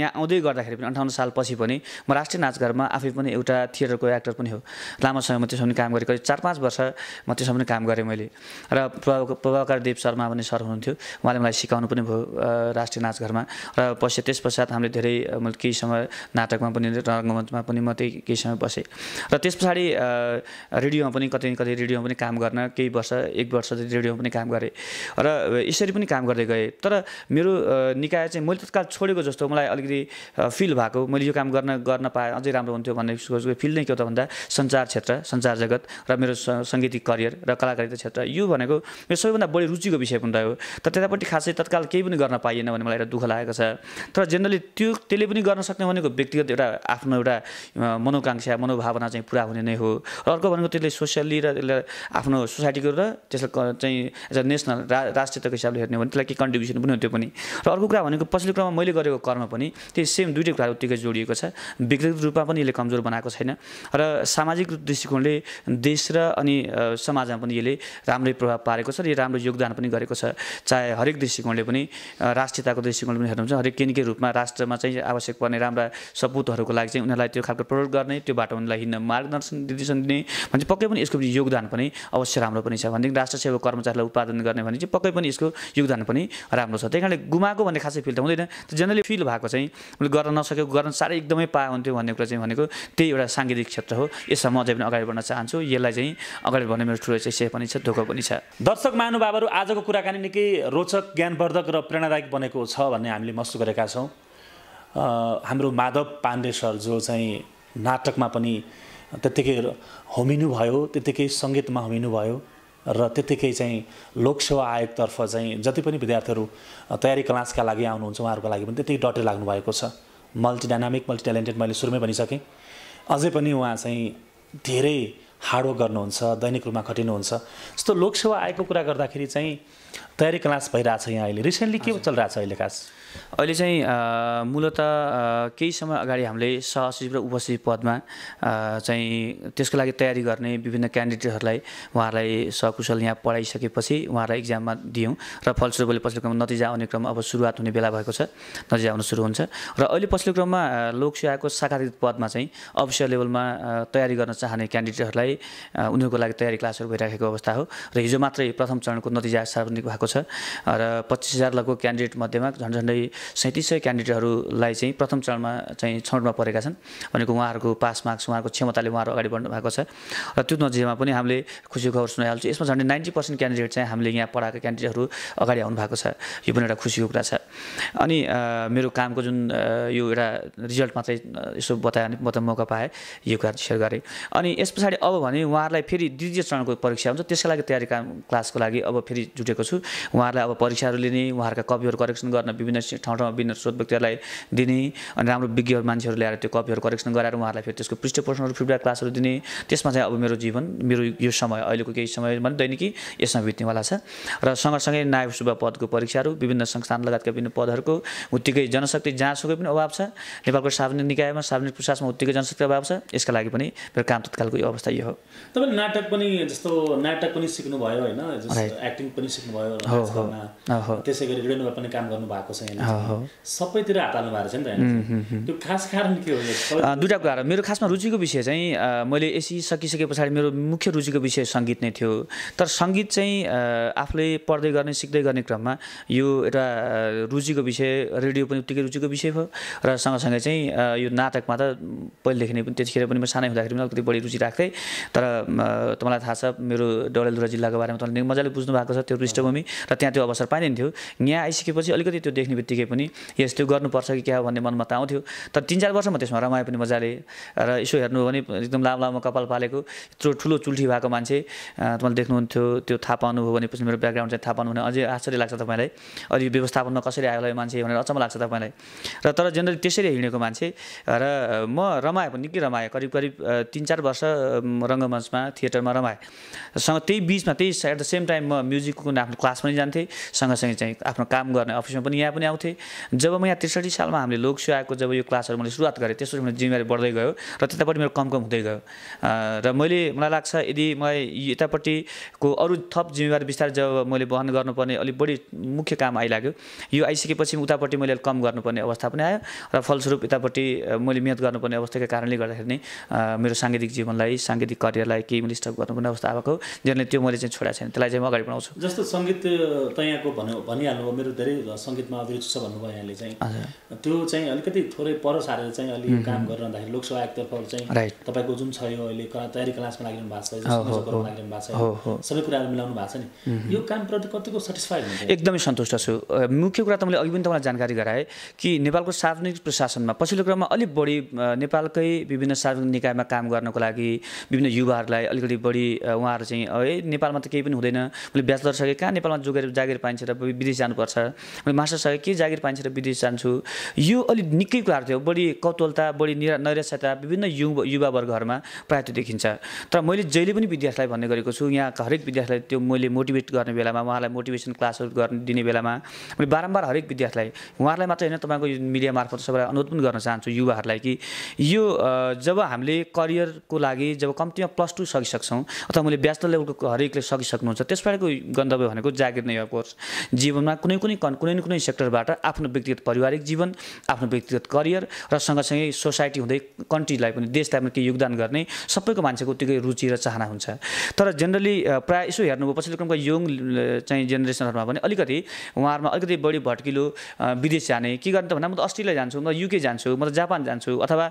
आउँदै गर्दाखेरि पनि 58 साल पछि पनि म राष्ट्रिय नाचघरमा आफै पनि एउटा थिएटरको एक्टर पनि हो लामो समयमा त्यसमा काम गरेको 4-5 वर्ष म त्यसमा काम गरे मैले र प्रभावकार देव शर्मा भन्ने सर हुनुहुन्थ्यो उहाँले मलाई सिकाउनु पनि भयो राष्ट्रिय नाचघरमा र पछि त्यसपश्चात हामीले धेरै केही समय नाटकमा पनि रङ्गमञ्चमा पनि म त्यही केही समय बसे र त्यसपछि रेडियोमा पनि कतै रेडियोमा पनि काम गर्न केही वर्ष 1 वर्ष जति रेडियोमा पनि काम गरे र यसरी पनि काम गर्दै गए तर मेरो निकाय चाहिँ मैले तत्काल छोडेको जस्तो मलाई अलिकति फिल भएको मैले यो काम गर्न पाए अझै राम्रो हुन्थ्यो भन्ने सोचेको फिल नै के हो त भन्दा संचार क्षेत्र संचार जगत र मेरो संगीतिक करियर र कलाकारिता क्षेत्र यो भनेको मेरो सबैभन्दा बढी रुचिको विषय पनि रह्यो तर त्यतापट्टि खासै तत्काल केही पनि गर्न पाइएन भने मलाई एउटा दुःख लागेको छ तर जनरली त्यो त्यसले पनि गर्न सक्ने भनेको व्यक्तिगत एउटा आफ्नो एउटा मनोकांक्षा मनोभावना चाहिँ पूरा हुने नै हो र अर्को भनेको त्यसले सोशली र आफ्नो सोसाइटीको र त्यसले चाहिँ एज अ नेशनल राष्ट्रियताको हिसाबले हेर्ने हो भने त्यसलाई के कन्ट्रिब्युसन पनि हो त्यो पनि र अर्को कुरा भनेको पछिल्लो क्रममा मैले गरेको कर्म पनि त्यही सेम दुईटै कुराहरू उत्तिकै जोडिएको छ व्यक्तिगत रूपमा पनि यसले कमजोर बनाएको छैन र सामाजिक दृष्टिकोणले देश र अनि समाजमा पनि यसले राम्रो प्रभाव पारेको छ र यो राम्रो योगदान पनि गरेको छ चाहे हरेक दृष्टिकोणले पनि राष्ट्रियताको दृष्टिकोणले पनि हेर्नुहुन्छ हरेक केही रूपमा राष्ट्रमा चाहिँ आवश्यक पर्ने राम्रा सपुतहरूको लागि चाहिँ उनीहरूलाई त्यो खालको प्रमोट गर्ने त्यो बाटो उनीहरूलाई हिँड्न मार्गदर्शन निर्देशन दिने भने पक्कै पनि यसको योगदान पनि अवश्य राम्रो पनि छ भनेदेखि राष्ट्र सेवा कर्मचारीलाई उत्पादन गर्ने भने चाहिँ पक्कै पनि यसको योगदान पनि राम्रो छ त्यही कारणले गुमाएको भन्ने खासै फिल त हुँदैन त्यो जनरली फिल भएको चाहिँ मैले गर्न नसकेको गर्न साह्रै एकदमै पाए हुन्थ्यो भन्ने कुरा चाहिँ भनेको त्यही एउटा साङ्गीतिक क्षेत्र हो यसमा म अझै पनि अगाडि बढ्न चाहन्छु यसलाई चाहिँ अगाडि बढ्ने मेरो ठुलो इच्छा पनि छ धोका पनि छ दर्शक महानुभावहरू आजको कुराकानी निकै रोचक ज्ञानवर्धक र प्रेरणादायक बनेको छ भन्ने हामीले महसुस गरेका छौँ हाम्रो माधव पाण्डे सर जो चाहिँ नाटकमा पनि त्यतिकै होमिनु भयो त्यतिकै सङ्गीतमा होमिनु भयो र त्यतिकै चाहिँ लोकसेवा आयोगतर्फ चाहिँ जति पनि विद्यार्थीहरू तयारी क्लासका लागि आउनुहुन्छ उहाँहरूको लागि पनि त्यतिकै डटे लाग्नु भएको छ मल्टिडायनामिक मल्टिट्यालेन्टेड मैले सुरुमै भनिसकेँ अझै पनि उहाँ चाहिँ धेरै हार्डवर्क गर्नुहुन्छ दैनिक रूपमा खटिनुहुन्छ जस्तो लोकसेवा आयोगको कुरा गर्दाखेरि चाहिँ तयारी क्लास भइरहेछ यहाँ अहिले रिसेन्टली के चलिरहेछ अहिले खास अहिले चाहिँ मूलतः केही समय अगाडि हामीले सहसचिव र उपसचिव पदमा चाहिँ त्यसको लागि तयारी गर्ने विभिन्न क्यान्डिडेटहरूलाई उहाँहरूलाई सकुशल यहाँ पढाइसकेपछि उहाँहरूलाई इक्जाममा दियौँ र फलस्वरूप अहिले पछिल्लो क्रममा नतिजा आउने क्रम अब सुरुवात हुने बेला भएको छ नतिजा आउन सुरु हुन्छ र अहिले पछिल्लो क्रममा लोकसेवाको शाखाधिकृत पदमा चाहिँ अफिसियल लेभलमा तयारी गर्न चाहने क्यान्डिडेटहरूलाई उनीहरूको लागि तयारी क्लासहरू भइराखेको अवस्था हो र हिजो मात्रै प्रथम चरणको नतिजा सार्वजनिक भएको छ र 25,000 लगभग क्यान्डिडेट मध्येमा झन्डै 3700 क्यान्डिडेटहरूलाई चाहिँ प्रथम चरणमा चाहिँ छनौटमा परेका छन् भनेको उहाँहरूको पास मार्क्स उहाँहरूको क्षमताले उहाँहरू अगाडि बढ्नु भएको छ र त्यो नजिकमा पनि हामीले खुसीको खबर सुनाइहाल्छु यसमा झन्डै 90% क्यान्डिडेट चाहिँ हामीले यहाँ पढाएका क्यान्डिडेटहरू अगाडि आउनु भएको छ यो पनि एउटा खुसीको कुरा छ अनि मेरो कामको जुन यो एउटा रिजल्ट मात्रै यसो बताए म त मौका पाएँ यो कुरा सेयर गरेँ अनि यस पछाडि अब भने उहाँहरूलाई फेरि द्वितीय चरणको परीक्षा हुन्छ त्यसका लागि तयारी क्लासको लागि अब फेरि जुटेको छु उहाँहरूलाई अब परीक्षाहरू लिने उहाँहरूका कपीहरू करेक्सन गर्न विभिन्न ठाउँ ठाउँमा विभिन्न स्रोत व्यक्तिहरूलाई दिने अनि राम्रो विज्ञ मान्छेहरू ल्याएर त्यो कपीहरू करेक्सन गराएर उहाँहरूलाई फेरि त्यसको पृष्ठपोषणहरू फिडब्याक क्लासहरू दिने त्यसमा चाहिँ अब मेरो जीवन मेरो यो समय अहिलेको केही समय भने दैनिकी यसमा बित्नेवाला छ र सँगसँगै नायब सुब्बा पदको परीक्षाहरू विभिन्न संस्थान लगायतका विभिन्न पदहरूको उत्तिकै जनशक्ति जहाँसुकै पनि अभाव छ नेपालको सार्वजनिक निकायमा सार्वजनिक प्रशासनमा उत्तिकै जनशक्ति अभाव छ यसका लागि पनि मेरो काम तत्कालको यो अवस्था यो हो तपाईँ नाटक पनि जस्तो नाटक पनि सिक्नुभयो होइन एक्टिङ पनि सिक्नुभयो त्यसै गरी रेडियोमा पनि काम गर्नु भएको छ सबैतिर हात हाल्नु भएको छ नि त खास कारण के हो दुईटा कुरा मेरो खासमा रुचिको विषय चाहिँ मैले एसई सकिसके पछाडि मेरो मुख्य रुचिको विषय सङ्गीत नै थियो तर सङ्गीत चाहिँ आफूले पढ्दै गर्ने सिक्दै गर्ने क्रममा यो एउटा रुचिको विषय रेडियो पनि उत्तिकै रुचिको विषय हो र सँगसँगै चाहिँ यो नाटकमा त पहिलेदेखि नै पनि त्यतिखेर पनि म सानै हुँदाखेरि पनि अलिकति बढी रुचि राख्थेँ तर तपाईँलाई थाहा छ मेरो डडेलधुरा जिल्लाको बारेमा तपाईँले मजाले बुझ्नु भएको छ त्यो पृष्ठभूमि र त्यहाँ त्यो अवसर पाइँदैन थियो यहाँ आइसकेपछि अलिकति त्यो देख्ने बित्तिकै पनि यस त्यो गर्नुपर्छ कि क्या हो भन्ने मनमा त आउँथ्यो तर 3-4 वर्ष म त्यसमा रमाएँ पनि मजाले र यसो हेर्नु हो भने एकदम लामो लामो कपाल पालेको यत्रो ठुलो चुल्ठी भएको मान्छे तपाईँले देख्नुहुन्थ्यो त्यो थाहा पाउनुभयो भनेपछि मेरो ब्याकग्राउन्ड चाहिँ थाहा पाउनुहुने अझै आश्चर्य लाग्छ तपाईँलाई अलि व्यवस्थापनमा कसरी आयो होला मान्छे भनेर अचम्म लाग्छ तपाईँलाई र तर जनरली त्यसरी हिँडेको मान्छे र म रमाएँ पनि निकै रमाएँ करिब करिब 3-4 वर्ष रङ्गमञ्चमा थिएटरमा रमाएँ सँग त्यही बिचमा त्यही एट द सेम टाइम म म्युजिकको आफ्नो क्लास पनि जान्थेँ सँगसँगै चाहिँ आफ्नो काम गर्ने अफिसमा पनि यहाँ पनि आउँथेँ जब म यहाँ 63 सालमा हामीले लोकसेवाको जब यो क्लासहरू मैले सुरुवात गरेँ त्यसपछि मेरो जिम्मेवारी बढ्दै गयो र त्यतापट्टि मेरो कम हुँदै गयो र मलाई लाग्छ यदि मलाई यतापट्टिको अरू थप जिम्मेवारी बिस्तारै जब मैले वहन गर्नुपर्ने अलिक बढी मुख्य काम आइलाग्यो यो आइसकेपछि उतापट्टि मैले कम गर्नुपर्ने अवस्था पनि आयो र फलस्वरूप यतापट्टि मैले मिहिनेत गर्नुपर्ने अवस्थाको कारणले गर्दाखेरि नै मेरो साङ्गीतिक जीवनलाई साङ्गीतिक करियरलाई केही मैले स्टप गर्नुपर्ने अवस्था आएको जसले त्यो मैले चाहिँ छोडेको छैन त्यसलाई चाहिँ म अगाडि बढाउँछु जस्तो सङ्गीत त यहाँको भनिहाल्नुभयो मेरो धेरै सङ्गीतमा अभिरुचि छ भन्नुभयो यहाँले चाहिँ त्यो चाहिँ अलिकति थोरै पर सारेर चाहिँ अलिक काम गरिरहँदाखेरि लोकसेवा आयोगतर्फ चाहिँ तपाईँको जुन छ यो अहिले तयारी क्लासमा लागिरहनु भएको छ सबै कुराहरू मिलाउनु भएको छ नि यो कामप्रति कतिको सेटिस्फाइड हुन्छ एकदमै सन्तुष्ट छु मुख्य कुरा त मैले अघि पनि तपाईँलाई जानकारी गराएँ कि नेपालको सार्वजनिक प्रशासनमा पछिल्लो क्रममा अलिक बढी नेपालकै विभिन्न सार्वजनिक निकायमा काम गर्नको लागि विभिन्न युवाहरूलाई अलिकति बढी उहाँहरू चाहिँ ए नेपालमा त केही पनि हुँदैन मैले ब्याचलर सके कहाँ नेपालमा जोगेर जागिर पाइन्छ र विदेश जानुपर्छ मैले मास्टर सके के जागिर पाइन्छ र विदेश जान्छु यो अलि निकै कुरा थियो बढी कौतूहलता बढी नैराश्यता विभिन्न युवावर्गहरुमा प्रायः देखिन्छ तर मैले जहिले पनि विद्यार्थीलाई भन्ने गरेको छु यहाँ हरेक विद्यार्थीलाई त्यो मैले मोटिभेट गर्ने बेलामा उहाँलाई मोटिभेसन क्लासहरु गर्न दिने बेलामा मैले बारम्बार हरेक विद्यार्थीलाई उहाँहरूलाई मात्र हैन तपाईको मिडिया मार्फत सबैलाई अनुरोध पनि गर्न चाहन्छु युवाहरुलाई कि यो जब हामीले करियरको लागि जब कम्तीमा +2 सकिसक्छौं अथवा मैले ब्याचलर लेभलको हरेकले सकिसक्नुहुन्छ त्यसबारेको गन्तव्य भनेको जागिर नै हो कोर्स जीवनमा कुनै सेक्टरबाट आफ्नो व्यक्तिगत पारिवारिक जीवन आफ्नो व्यक्तिगत करियर र सँगसँगै सोसाइटी हुँदै कन्ट्रीलाई पनि देशलाई पनि के योगदान गर्ने सबैको मान्छेको उत्तिकै रुचि र चाहना हुन्छ तर जनरली प्राय यसो हेर्नु पछिल्लो क्रमका यङ चाहिँ जेनेरेसनहरुमा पनि अलिकति उहाँहरुमा अलिकति बढी भटकिलो विदेश जाने के गर्नु त भन्दा म त अस्ट्रेलिया जान्छु म युके जान्छु म त जापान जान्छु अथवा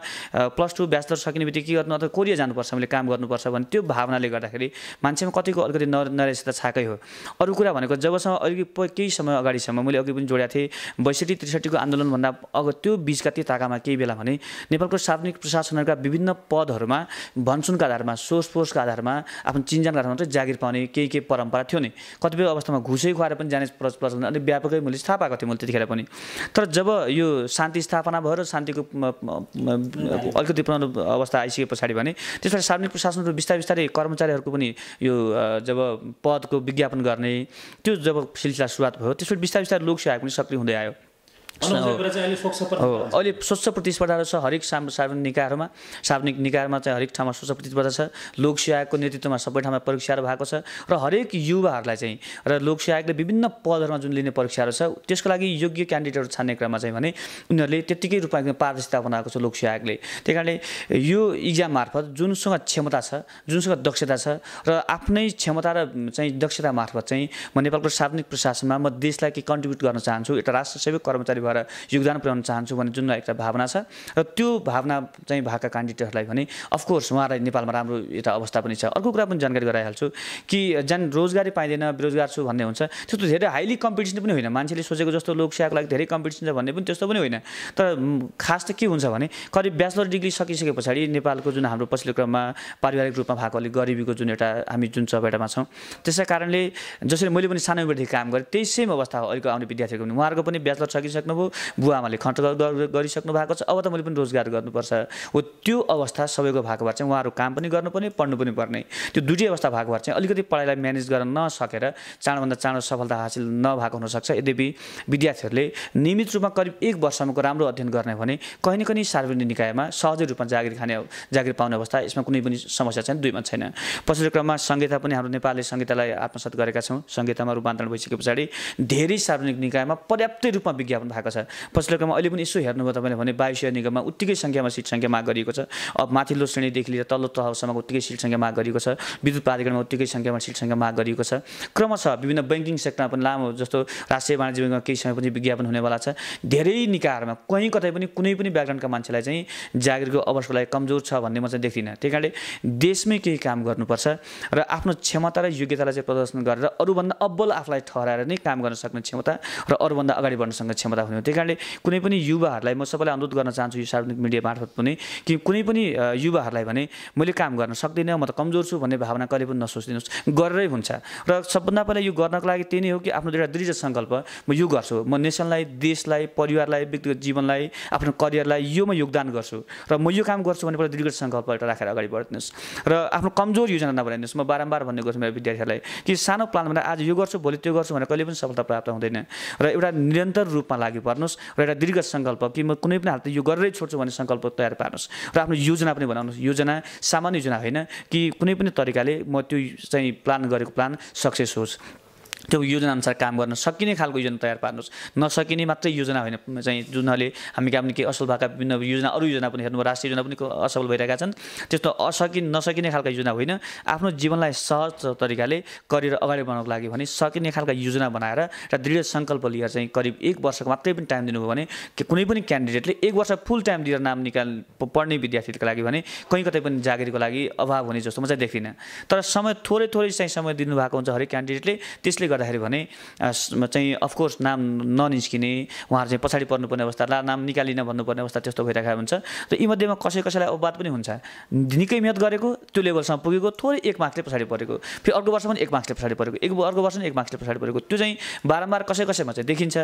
+2 ब्याचलर सकिनेबित्तिकै के गर्नु अथवा कोरिया जानुपर्छ मैले काम गर्नुपर्छ भन्ने त्यो भावनाले गर्दाखेरि मान्छेमा कतिको अलिकति नैराश्यता छाकै हो अरु कुरा भनेको जबसम्म अलिकति केही समय अगाडिसम्म मैले अघि पनि जोडेको थिए 62-63 को आन्दोलन भन्दा अघि त्यो बीचका ती ताकामा केही बेला भने नेपालको सार्वजनिक प्रशासनका विभिन्न पदहरुमा भन्छुनका आधारमा सोर्स फोर्सका आधारमा आफ्नो चिन्जानका आधारमा चाहिँ जागिर पाउने केही परम्परा थियो नि कतिपय अवस्थामा घुसै खुवाएर पनि जाने प्रचलन अनि व्यापकै मैले थाहा पाएको थिएँ मैले त्यतिखेर पनि तर जब यो शान्ति स्थापना भयो र शान्तिको अलिकति पुरानो अवस्था आइसके पछाडी भने त्यसपछि सार्वजनिक प्रशासनको बिस्तारै कर्मचारीहरुको पनि यो जब पदको विज्ञापन गर्ने त्यो जब सिलसिला सुरुवात भयो त्यसपछि बिस्तारै लोकसेवा पनि सक्रिय हुँदै आयो अहिले स्वच्छ प्रतिस्पर्धा छ हरेक सार्वजनिक निकायहरुमा चाहिँ हरेक ठाउँमा स्वच्छ प्रतिस्पर्धा छ लोकसेवाको नेतृत्वमा सबै ठाउँमा परीक्षाहरु भएको छ र हरेक युवाहरुलाई चाहिँ र लोकसेवाकले विभिन्न पदहरुमा जुन लिने परीक्षाहरु छ त्यसको लागि योग्य क्यान्डिडेटहरु छान्ने क्रममा चाहिँ भने उनीहरुले त्यतिकै रुपैयाँको पारदर्शिता बनाएको छ लोकसेवाकले त्यसकारणले यो एग्जाम मार्फत जुनसँग क्षमता छ जुनसँग दक्षता छ र आफ्नै क्षमता र चाहिँ दक्षता मार्फत चाहिँ म नेपालको सार्वजनिक प्रशासनमा म देशलाई के कन्ट्रिब्युट गर्न चाहन्छु एउटा राष्ट्र सेवक कर्मचारी योगदान पुर्याउन चाहन्छु भन्ने जुन एउटा भावना छ र त्यो भावना चाहिँ भएका क्यान्डिडेटहरुलाई भने अफ कोर्स उहाँलाई नेपालमा राम्रो एउटा अवस्था पनि छ अर्को कुरा पनि जानकारी गराइहाल्छु कि जन रोजगारी पाइदैन बेरोजगार छु भन्ने हुन्छ त्यस्तो धेरै हाइली कम्पिटिसन पनि होइन मान्छेले सोचेको जस्तो लोकसेवाको लागि धेरै कम्पिटिसन छ भन्ने पनि त्यस्तो पनि होइन तर खास त के हुन्छ भने करिब ब्याचलर डिग्री सकिसके पछाडी नेपालको जुन हाम्रो पछिल्लो क्रममा पारिवारिक रूपमा भएकोले गरिबीको जुन एउटा हामी जुन चपेटामा छौं त्यसै कारणले जसरी मैले पनि सानो उमेरदेखि काम गरे त्यही सेम अवस्था हो अहिलेको आउने विद्यार्थीको पनि उहाँहरुको पनि ब्याचलर सकिसक्नु बुवा आमाले खर्च गरिसक्नु भएको छ अब त मैले पनि रोजगार गर्नुपर्छ हो त्यो अवस्था सबैको भएको भए चाहिँ उहाँहरु काम पनि गर्नुपर्ने पढ्नु पनि पर्ने त्यो दुईटी अवस्था भएको भए चाहिँ अलिकति पढाइलाई म्यानेज गर्न नसकेर चाँडोभन्दा चाँडो सफलता हासिल नभएको हुन सक्छ यद्यपि विद्यार्थीहरुले नियमित रूपमा करिब 1 वर्षसम्मको राम्रो अध्ययन गर्ने भने कहिनी कहिनी सार्वजनिक निकायमा सहजै रूपमा जागिर पाउने अवस्था यसमा कुनै पनि समस्या छैन दुईमा छैन पछिल्लो क्रममा संगीता पनि हाम्रो नेपालले संगीतालाई आत्मसात गरेका छौं संगीतामा रूपान्तरण भइसकेपछि धेरै सार्वजनिक निकायमा पर्याप्त रूपमा विज्ञापन पछिल्लो क्रममा अहिले पनि यसो हेर्नुभयो तपाईले भने वायुसेवा निगममा उत्तिकै संख्यामा सिट संख्या माग गरिएको छ अब माथिल्लो श्रेणीदेखि लिएर तल्लो तहसम्मको उत्तिकै सिट संख्या माग गरिएको छ विद्युत प्राधिकरणमा उत्तिकै संख्यामा सिट संख्या माग गरिएको छ क्रमशः विभिन्न बैंकिङ सेक्टरमा पनि लामो जस्तो राष्ट्रिय वाणिज्य बैंकमा केही समयपछि विज्ञापन हुनेवाला छ धेरै निकायहरुमा कहीँ कतै पनि कुनै पनि ब्याकग्राउन्डका मान्छेलाई चाहिँ जागिरको अवसरको लागि कमजोर छ भन्ने म चाहिँ देख्दिन त्यसकारणले देशमै केही काम गर्नुपर्छ र आफ्नो क्षमता र योग्यतालाई चाहिँ प्रदर्शन गरेर अरुभन्दा अब्बल आफूलाई ठहराएर नै काम गर्न सक्ने क्षमता र अरुभन्दा अगाडि बढ्न सक्ने क्षमता त्यसकारणले कुनै पनि युवाहरुलाई म सबैलाई अनुरोध गर्न चाहन्छु यो सार्वजनिक मिडिया मार्फत पनि कि कुनै पनि युवाहरुलाई भने मैले काम गर्न सक्दिन म त कमजोर छु भन्ने भावना कहिले पनि नसोच्दिनुस् गरेरै हुन्छ र सबभन्दा पहिला यो गर्नको लागि त्यही नै हो कि आफ्नो एउटा दृढ संकल्प म यो गर्छु म नेसनलाई देशलाई परिवारलाई व्यक्तिगत जीवनलाई आफ्नो करियरलाई यो म योगदान गर्छु र म यो काम गर्छु भन्ने दृढ संकल्प एउटा राखेर अगाडि बढ्दिनुस् र आफ्नो कमजोर योजना नबनाइदिनुस् म बारम्बार भन्ने गर्छु मेरो विद्यार्थीहरूलाई कि सानो प्लान भनेर आज यो गर्छु भोलि त्यो गर्छु भनेर कहिले पनि सफलता प्राप्त हुँदैन र एउटा निरन्तर रूपमा लागि पर्नुस् र एउटा दीर्घ संकल्प कि म कुनै पनि हालतमा यो गरेरै छोड्छु भन्ने संकल्प तयार पार्नुस् र आफ्नो योजना पनि बनाउनुस् योजना सामान्य योजना होइन कि कुनै पनि तरिकाले म त्यो चाहिँ प्लान गरेको प्लान सक्सेस होस् त्यो योजना अनुसार काम गर्न सकिने खालको योजना तयार पार्नुस् नसकिने मात्रै योजना होइन चाहिँ जुनले हामी काम के असल भएका विभिन्न योजना अरु योजना पनि हेर्नु राष्ट्रिय योजना पनि असफल भइरहेका छन् त्यस्तो नसकिने खालको योजना होइन आफ्नो जीवनलाई सहज तरिकाले करियर अगाडि बढाउनको लागि भने सकिने खालको योजना बनाएर र दृढ संकल्प लिएर चाहिँ करिब 1 वर्षको मात्रै पनि टाइम दिनुभयो भने कुनै पनि क्यान्डिडेटले 1 वर्ष फुल टाइम दिएर नाम निकाल्न पढ्ने विद्यार्थीका लागि भने कहीँ कतै पनि जागिरको लागि अभाव हुने जस्तो म चाहिँ देख्दिन तर समय थोरै चाहिँ समय दिनु भएको हुन्छ हरेक क्यान्डिडेटले त्यसले गर्दाखेरि भने चाहिँ अफ कोर्स नाम ननिस्किने उहाँहरु चाहिँ पछाडी पर्नु पर्ने अवस्था ला नाम निकालिन भन्नु पर्ने अवस्था त्यस्तो भइराखेको हुन्छ र यी मध्येमा कसैलाई अपवाद पनि हुन्छ निकै मेहनत गरेको त्यो लेभलसम्म पुगेको थोरै एक मार्कले पछाडी परेको फेरि अर्को वर्ष पनि एक मार्कले पछाडी परेको अर्को वर्ष पनि एक मार्कले पछाडी परेको त्यो चाहिँ बारम्बार कसैमा चाहिँ देखिन्छ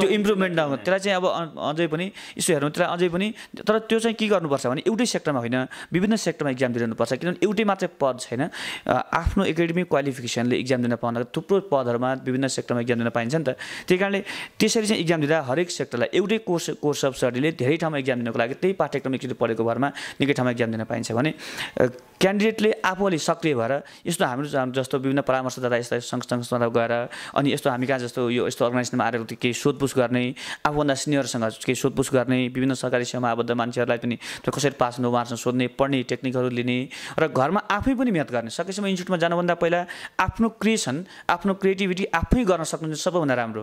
त्यो इम्प्रुभमेन्ट नहुनु त्यसलाई चाहिँ अब अझै पनि यसो हेर्नु त्यसलाई अझै पनि तर त्यो चाहिँ के गर्नुपर्छ भने एउटै सेक्टरमा होइन विभिन्न सेक्टरमा एक्जाम दिनु पर्छ किनभने एउटै मात्र पद छैन आफ्नो एकेडमिक क्वालिफिकेसनले एक्जाम दिन पाउन थुप्रो पदहरुमा विभिन्न सेक्टरमा एक्जाम दिन पाइन्छ नि त त्यसैकारणले त्यसरी चाहिँ एक्जाम दिँदा हरेक सेक्टरलाई एउटै कोर्स अफ स्टडीले धेरै ठाउँमा एक्जाम दिनको लागि त्यही पाठ्यक्रम एकचोटि पढेको भरमा निकै ठाउँमा एक्जाम दिन पाइन्छ भने क्यान्डिडेटले आफूले सक्रिय भएर यस्तो हाम्रो जस्तो विभिन्न परामर्शदाता यस्ता संस्थामा गएर अनि यस्तो हामी कहाँ जस्तो यो यस्तो अर्गनाइजेसनमा आएर केही सोधपुछ गर्ने आफूभन्दा सिनियरसँग केही सोधपुछ गर्ने विभिन्न सरकारी सेवामा आबद्ध मान्छेहरूलाई पनि त्यो कसरी पास हुनु उहाँहरूसँग सोध्ने पढ्ने टेक्निकहरू लिने र घरमा आफै पनि मेहनत गर्ने सकेसम्म इन्स्टिट्युटमा जानुभन्दा पहिला आफ्नो क्रिएसन आफ्नो क्रिएटिभिटी आफै गर्न सक्नु सबैभन्दा राम्रो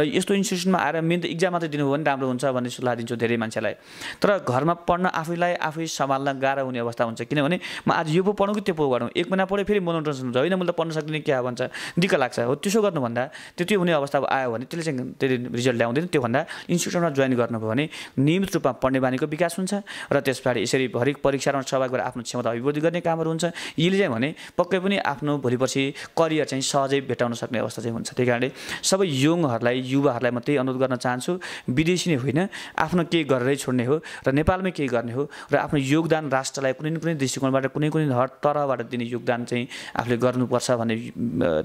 र यस्तो इन्स्टिट्युटमा आएर मेन एक्जाम मात्रै दिनुभयो भने राम्रो हुन्छ भन्ने सल्लाह दिन्छु धेरै मान्छेलाई तर घरमा पढ्न आफैलाई आफै सम्हाल्न गाह्रो हुने अवस्था हुन्छ किनभने आज यो पो पढौँ कि त्यो पो गरौँ एक महिना पढे फेरि मोनोटोनस हुन्छ होइन मैले त पढ्न सक्दिनँ क्या भन्छ दिक्क लाग्छ हो त्यसो गर्नुभन्दा त्यो हुने अवस्था आयो भने त्यसले चाहिँ त्यो रिजल्ट ल्याउँदैन त्योभन्दा इन्स्टिट्युटमा ज्वाइन गर्नुभयो भने नियमित रूपमा पढ्ने बानीको विकास हुन्छ र त्यसपछि यसरी हरेक परीक्षामा सहभागी भएर आफ्नो क्षमता अभिवृद्धि गर्ने कामहरू हुन्छ यसले चाहिँ भने पक्कै पनि आफ्नो भोलिपर्सि करियर चाहिँ सहजै भेटाउन सक्ने अवस्था चाहिँ हुन्छ त्यही कारणले सबै युवाहरूलाई म त्यही अनुरोध गर्न चाहन्छु विदेशी नै होइन आफ्नो केही गरेरै छोड्ने हो र नेपालमै केही गर्ने हो र आफ्नो योगदान राष्ट्रलाई कुनै न कुनै दृष्टिकोणबाट कुनै हर तरहबाट दिने योगदान चाहिँ आफूले गर्नुपर्छ भन्ने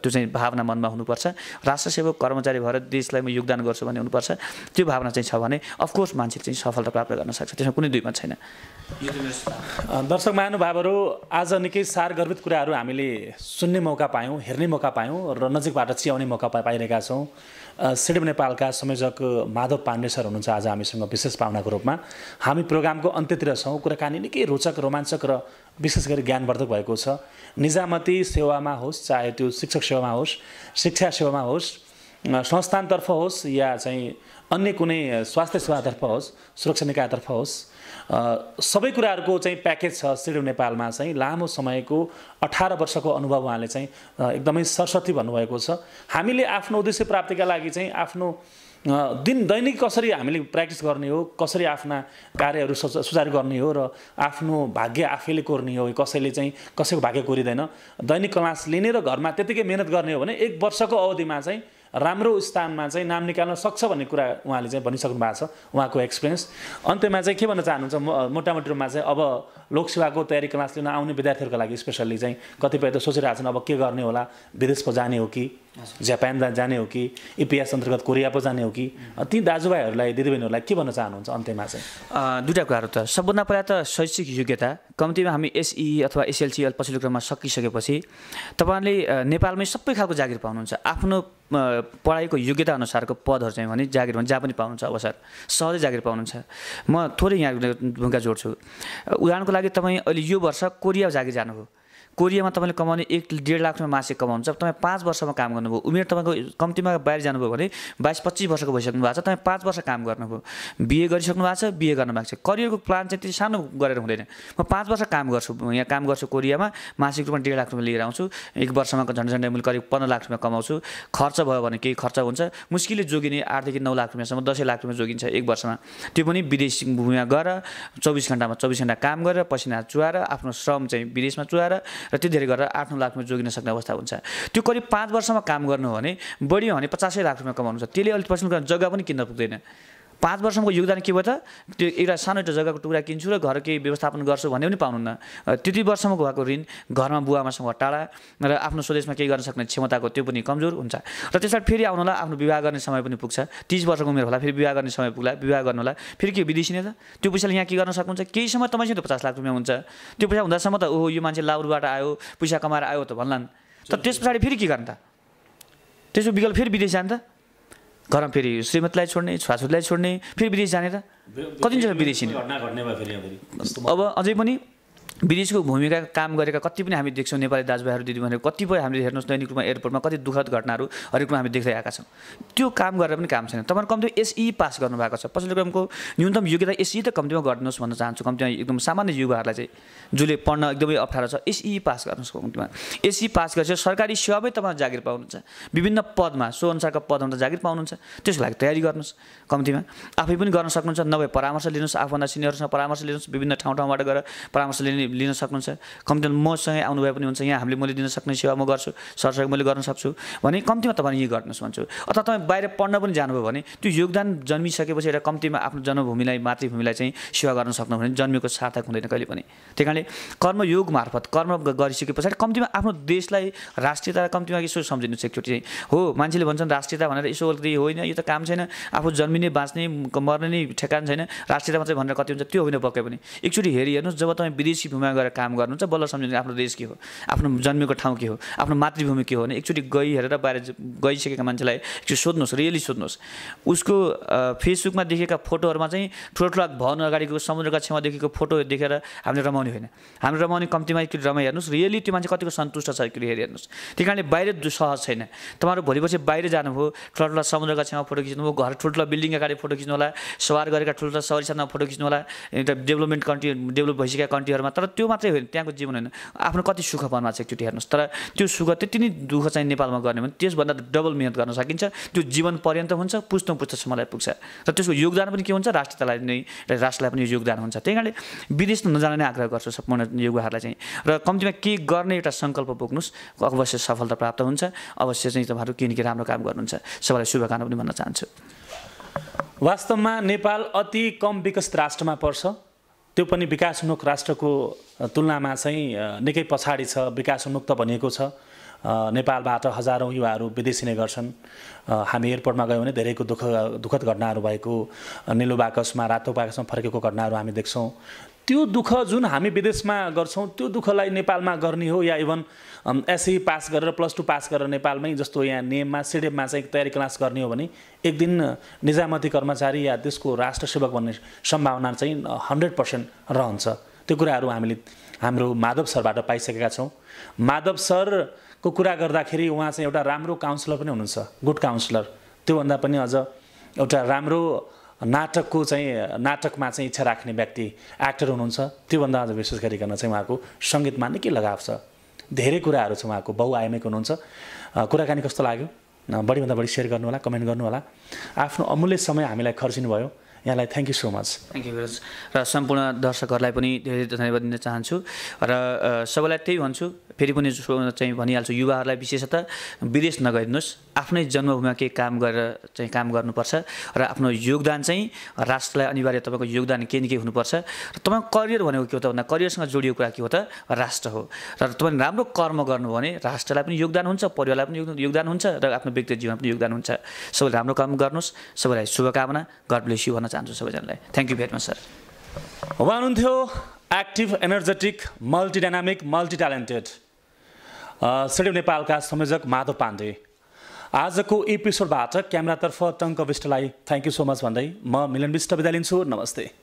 त्यो चाहिँ भावना मनमा हुनुपर्छ राष्ट्र सेवक कर्मचारी भएर देशलाई म योगदान गर्छु भन्ने हुनुपर्छ त्यो भावना चाहिँ छ भने अफकोर्स मान्छेले चाहिँ सफलता प्राप्त गर्न सक्छ त्यसमा कुनै दुईमत छैन। दर्शक महानुभावहरू आज निकै सारगर्भित कुराहरू हामीले सुन्ने मौका पायौँ हेर्ने मौका पायौँ र नजिकबाट चियाउने मौका पाइरहेका छौँ। सेडेप नेपालका संयोजक माधव पाण्डे सर हुनुहुन्छ आज हामीसँग विशेष पाहुनाको रूपमा। हामी प्रोग्रामको अन्त्यतिर छौँ कुराकानी निकै रोचक रोमाञ्चक र विशेष गरी ज्ञानवर्धक भएको छ। निजामती सेवामा होस् चाहे त्यो शिक्षक सेवामा होस् शिक्षा सेवामा होस् संस्थानतर्फ होस् या चाहिँ अन्य कुनै स्वास्थ्य सेवातर्फ होस् सुरक्षा निकायतर्फ होस् सबै कुराहरूको चाहिँ प्याकेज छ सेडेप नेपालमा। चाहिँ लामो समयको 18 वर्षको अनुभव उहाँले चाहिँ एकदमै सरस्वती भन्नुभएको छ। हामीले आफ्नो उद्देश्य प्राप्तिका लागि चाहिँ आफ्नो दिन दैनिक कसरी हामीले प्र्याक्टिस गर्ने हो कसरी आफ्ना कार्यहरू सुधार गर्ने हो र आफ्नो भाग्य आफैले कोर्ने हो कसैले चाहिँ कसैको भाग्य कोरिदैन दैनिक क्लास लिने र घरमा त्यतिकै मेहनत गर्ने हो भने 1 वर्षको अवधिमा चाहिँ राम्रो स्थानमा चाहिँ नाम निकाल्न सक्छ भन्ने कुरा उहाँले चाहिँ भनिसक्नु भएको छ उहाँको एक्सपिरियन्स। अन्त्यमा चाहिँ के भन्न चाहनुहुन्छ मोटामोटी रूपमा चाहिँ अब लोकसेवाको तयारी क्लास लिन आउने विद्यार्थीहरूको लागि स्पेसल्ली चाहिँ कतिपय त सोचिरहेका छन् अब के गर्ने होला विदेश पो जाने हो कि जापान जाने हो कि इपिएस अन्तर्गत कोरिया पो जाने हो कि ती दाजुभाइहरूलाई दिदीबहिनीहरूलाई के भन्न चाहनुहुन्छ अन्त्यमा चाहिँ? दुईटा कुराहरू त सबभन्दा पहिला त शैक्षिक योग्यता कम्तीमा हामी एसई अथवा एसएलसीएल पछिल्लो क्रममा सकिसकेपछि तपाईले नेपालमै सबै खालको जागिर पाउनुहुन्छ आफ्नो पढाइको योग्यता अनुसारको पदहरु चाहिँ भने जागिर जहाँ पनि पाउनुहुन्छ अवसर सहजै जागिर पाउनुहुन्छ। म थोरै यहाँ भूमिका जोड्छु उदाहरणको लागि तपाईँ अहिले यो वर्ष कोरिया जागिर जानुभयो कोरियामा तपाईँले कमाउने 1-1.5 लाख रुपैयाँ मासिक कमाउनुहुन्छ। तपाईँ 5 वर्षमा काम गर्नुभयो उमेर तपाईँको कम्तीमा बाहिर जानुभयो भने 22-25 वर्षको भइसक्नु भएको छ तपाईँ 5 वर्ष काम गर्नुभयो बिए गरिसक्नु भएको छ बिए गर्न बाँकी छ करियरको प्लान चाहिँ त्यति सानो गरेर हुँदैन म 5 वर्ष काम गर्छु यहाँ काम गर्छु कोरियामा मासिक रूपमा 1.5 लाख रुपैयाँ लिएर आउँछु 1 वर्षमा झन्डै मैले करिब 15 लाख रुपैयाँ कमाउँछु खर्च भयो भने केही खर्च हुन्छ मुस्किलले जोगिने 8-9 लाख रुपैयाँसम्म 10 लाख रुपैयाँ जोगिन्छ 1 वर्षमा त्यो पनि विदेशी भूमिमा गएर 24 घन्टा काम गरेर पसिना चुहाएर आफ्नो श्रम चाहिँ विदेशमा चुहाएर र त्यो धेरै गरेर 8-9 लाखमा जोगिन सक्ने अवस्था हुन्छ। त्यो करिब 5 वर्षमा काम गर्नु हो भने बढी भने 50 लाख रुपैयाँ कमाउनु छ त्यसले अलिक पछिल्लो जग्गा पनि किन्न पुग्दैन। 5 वर्षको योगदान के भयो त त्यो एउटा सानो एउटा जग्गाको टुक्रा किन्छु र घर केही व्यवस्थापन गर्छु भन्ने पनि पाउनुहुन्न। त्यति वर्षमा भएको ऋण घरमा बुवामासँग टाढा र आफ्नो स्वदेशमा केही गर्न सक्ने क्षमताको त्यो पनि कमजोर हुन्छ र त्यसबाट फेरि आउनुहोला आफ्नो विवाह गर्ने समय पनि पुग्छ 30 वर्षको उमेर होला फेरि विवाह गर्ने समय पुग्ला विवाह गर्नुहोला फेरि के विदेशी नै त त्यो पैसाले यहाँ के गर्न सक्नुहुन्छ केही समय तपाईँसँग 50 लाख रुपैयाँ हुन्छ त्यो पैसा हुँदासम्म त ओहो यो मान्छे लाउरबाट आयो पैसा कमाएर आयो त भन्लान् तर त्यस पछाडि फेरि के गर्ने त त्यसो बिगल फेरि विदेश जान्छ घरमा फेरि श्रीमतीलाई छोड्ने छोराछोरीलाई छोड्ने फेरि विदेश जाने त कति विदेशी अब अझै पनि विदेशको भूमिका काम गरेका कति पनि हामी देख्छौं नेपाली दाजुभाइहरु दिदीबहिनीहरु कतिपय हामीले हेर्नुस् दैनिक रूपमा एयरपोर्टमा कति दुखद घटनाहरु हरेकमा हामी देख्दै आएका छौं त्यो काम गरेर पनि काम छैन तपाईहरु कम्ती एसई पास गर्नु भएको छ पछिल्लो क्रमको न्यूनतम योग्यता एसई त कम्तीमा गर्नुस् भन्न चाहन्छु कम्ती एकदम सामान्य युवाहरुलाई चाहिँ जुले पढ्न एकदमै अप्ठ्यारो छ एसई पास गर्नुस् कम्तीमा एसई पास गरेर सरकारी सेवामै तपाईहरु जागिर पाउनुहुन्छ विभिन्न पदमा सो अनुसारका पदमा त जागिर पाउनुहुन्छ त्यसको लागि तयारी गर्नुस् कम्तीमा आफै पनि गर्न सक्नुहुन्छ नभए परामर्श लिनुस् आफन्दा सिनियरसँग परामर्श लिनुस् विभिन्न ठाउँबाट गएर परामर्श लिनु लिन सक्नुहुन्छ कम्तीमा मसँगै आउनु भए पनि हुन्छ यहाँ हामीले मैले दिन सक्ने सेवा म गर्छु सरसक मैले गर्न सक्छु भने कम्तीमा तपाईले यही गर्नुस् भन्छु अथवा तपाई बाहिर पढ्न पनि जानुभयो भने त्यो योगदान जन्मिसकेपछि एउटा कम्तीमा आफ्नो जन्मभूमिलाई मातृभूमिलाई चाहिँ सेवा गर्न सक्नु भने जन्मेको सार्थक हुँदैन कहिले पनि त्यसकारणले कर्मयोग मार्फत कर्म गरिसकेपछि कम्तीमा आफ्नो देशलाई राष्ट्रियता कम्तीमा यसो सम्झिनु एकचोटी चाहिँ हो मान्छेले भन्छन् राष्ट्रियता भनेर यसो अलिकति होइन यो त काम छैन आफू जन्मिने बाँच्ने मर्ने नै ठेकान छैन राष्ट्रियता मात्रै भनेर कति हुन्छ त्यो होइन पक्कै पनि एकचोटी हेरिहेर्नुस् जब तपाई विदेशी भूमिमा गएर काम गर्नुहुन्छ बल्ल सम्झिनु आफ्नो देश के हो आफ्नो जन्मेको ठाउँ के हो आफ्नो मातृभूमि के हो भने एकचोटी गई हेरेर बाहिर गइसकेका मान्छेलाई एकचोटी सोध्नुहोस् रियली सोध्नुहोस् उसको फेसबुकमा देखेका फोटोहरुमा चाहिँ ठुल्ठुला भवन अगाडिको समुद्रका छेउमा देखेको फोटो देखेर हामीले रमाउने होइन हामीले रमाउने कम्तीमा एकचोटी रमाइ हेर्नुहोस् रियली त्यो मान्छे कतिको सन्तुष्ट छ एकचोटी हेर्नुहोस् त्यसकारणले बाहिर सहज छैन तपाईहरु भोलिपछि बाहिर जानुभयो ठुल्ठुला समुद्रका छेउमा फोटो खिच्नुभयो घर ठुल्ठुला बिल्डिङ अगाडि फोटो खिच्नु होला सवार गरेका ठुल्ठुला सवारीसँग फोटो खिच्नु होला एउटा डेभलपमेन्ट कन्ट्री डेभलप भइसकेका कन्ट्रीहरुमा तर त्यो मात्रै होइन त्यहाँको जीवन हैन आफ्नो कति सुख पाउनमा चाहिँ एकचोटी हेर्नुस् तर त्यो सुख त्यति नै दुःख चाहिँ नेपालमा गर्ने भने त्यसभन्दा डबल मेहनत गर्न सकिन्छ त्यो जीवन पर्यन्त हुन्छ पुस्तौं पुग्छ र त्यसको योगदान पनि के हुन्छ राष्ट्रतालाई नै राष्ट्रलाई पनि योगदान हुन्छ त्यसैले विदेश नजाने नै आग्रह गर्छु सम्पूर्ण युवाहरुलाई चाहिँ र कम्तीमा के गर्ने एउटा संकल्प बोक्नुस् अवश्य सफलता प्राप्त हुन्छ अवश्य चाहिँ तपाईहरु किन के राम्रो काम गर्नुहुन्छ सबैलाई शुभकामना पनि भन्न चाहन्छु वास्तवमा नेपाल अति कम विकसित राष्ट्रमा पर्छ त्यो पनि विकासोन्मुख राष्ट्रको तुलनामा चाहिँ निकै पछाडी छ विकासोन्मुख त भनेको छ नेपालबाट हजारौं युवाहरू विदेशी नै गर्छन् हामी एयरपोर्टमा गयौं भने धेरैको दुखद घटनाहरू भएको निलो बाकसमा रातो बाकसमा फर्केको घटनाहरू हामी देख्छौं त्यो दुख जुन हामी विदेशमा गर्छौं त्यो दुखलाई नेपालमा गर्ने हो या इभन एसई पास गरेर +2 पास गरेर नेपालमै जस्तो यहाँ नेममा सिडेपमा चाहिँ तयारी क्लास गर्ने हो भने एक दिन निजामती कर्मचारी या त्यसको राष्ट्र सेवक बन्ने सम्भावना चाहिँ 100% रहन्छ त्यो कुराहरू हामीले हाम्रो माधव सरबाट पाइसकेका छौं माधव सरको कुरा गर्दाखेरि उहाँ चाहिँ एउटा राम्रो काउन्सलर पनि हुनुहुन्छ गुड काउन्सलर त्यो भन्दा पनि अझ एउटा राम्रो नाटकको चाहिँ नाटकमा चाहिँ इच्छा राख्ने व्यक्ति एक्टर हुनुहुन्छ त्यो भन्दा अझ विशेष गरिकन चाहिँ उहाँको संगीतमा निकै लगाव छ धेरै कुराहरू छ उहाँको बहुआयामिक हुनुहुन्छ कुराकानी कस्तो लाग्यो बढी भन्दा बढी शेयर गर्नु होला कमेन्ट गर्नु होला आफ्नो अमूल्य समय हामीलाई खर्चिनु भयो यहाँलाई thank you so much thank you very much र सम्पूर्ण दर्शकहरुलाई पनि धेरै धन्यवाद दिन चाहन्छु र सबैलाई त्यही भन्छु फेरि पनि चाहिँ भनिहाल्छु युवाहरुलाई विशेषतः विदेश नगइदिनुस् आफ्नै जन्मभूमिमा के काम गरेर चाहिँ काम गर्नुपर्छ र आफ्नो योगदान चाहिँ राष्ट्रलाई अनिवार्य तपाईको योगदान के निकै हुनुपर्छ र तपाईको करियर भनेको के हो त भन्दा करियरसँग जोडिएको कुरा के हो त राष्ट्र हो र तपाईले राम्रो कर्म गर्नु भने राष्ट्रलाई पनि योगदान हुन्छ परिवारलाई पनि योगदान हुन्छ र आफ्नो व्यक्तिगत जीवनमा पनि योगदान हुन्छ सबैले राम्रो काम गर्नुस् सबैलाई शुभकामना गॉड ब्लेस यु चाहन्छु सबैजनालाई thank you very much sir उहाँ हुनुहुन्थ्यो active energetic multi dynamic multi talented सेडेप नेपालका संयोजक माधव पाण्डे आजको एपिसोडबाट क्यामेरातर्फ टङ्क बिष्टलाई थ्यांक यू सो मच भन्दै म मिलन बिष्ट बिदा लिन्छु नमस्ते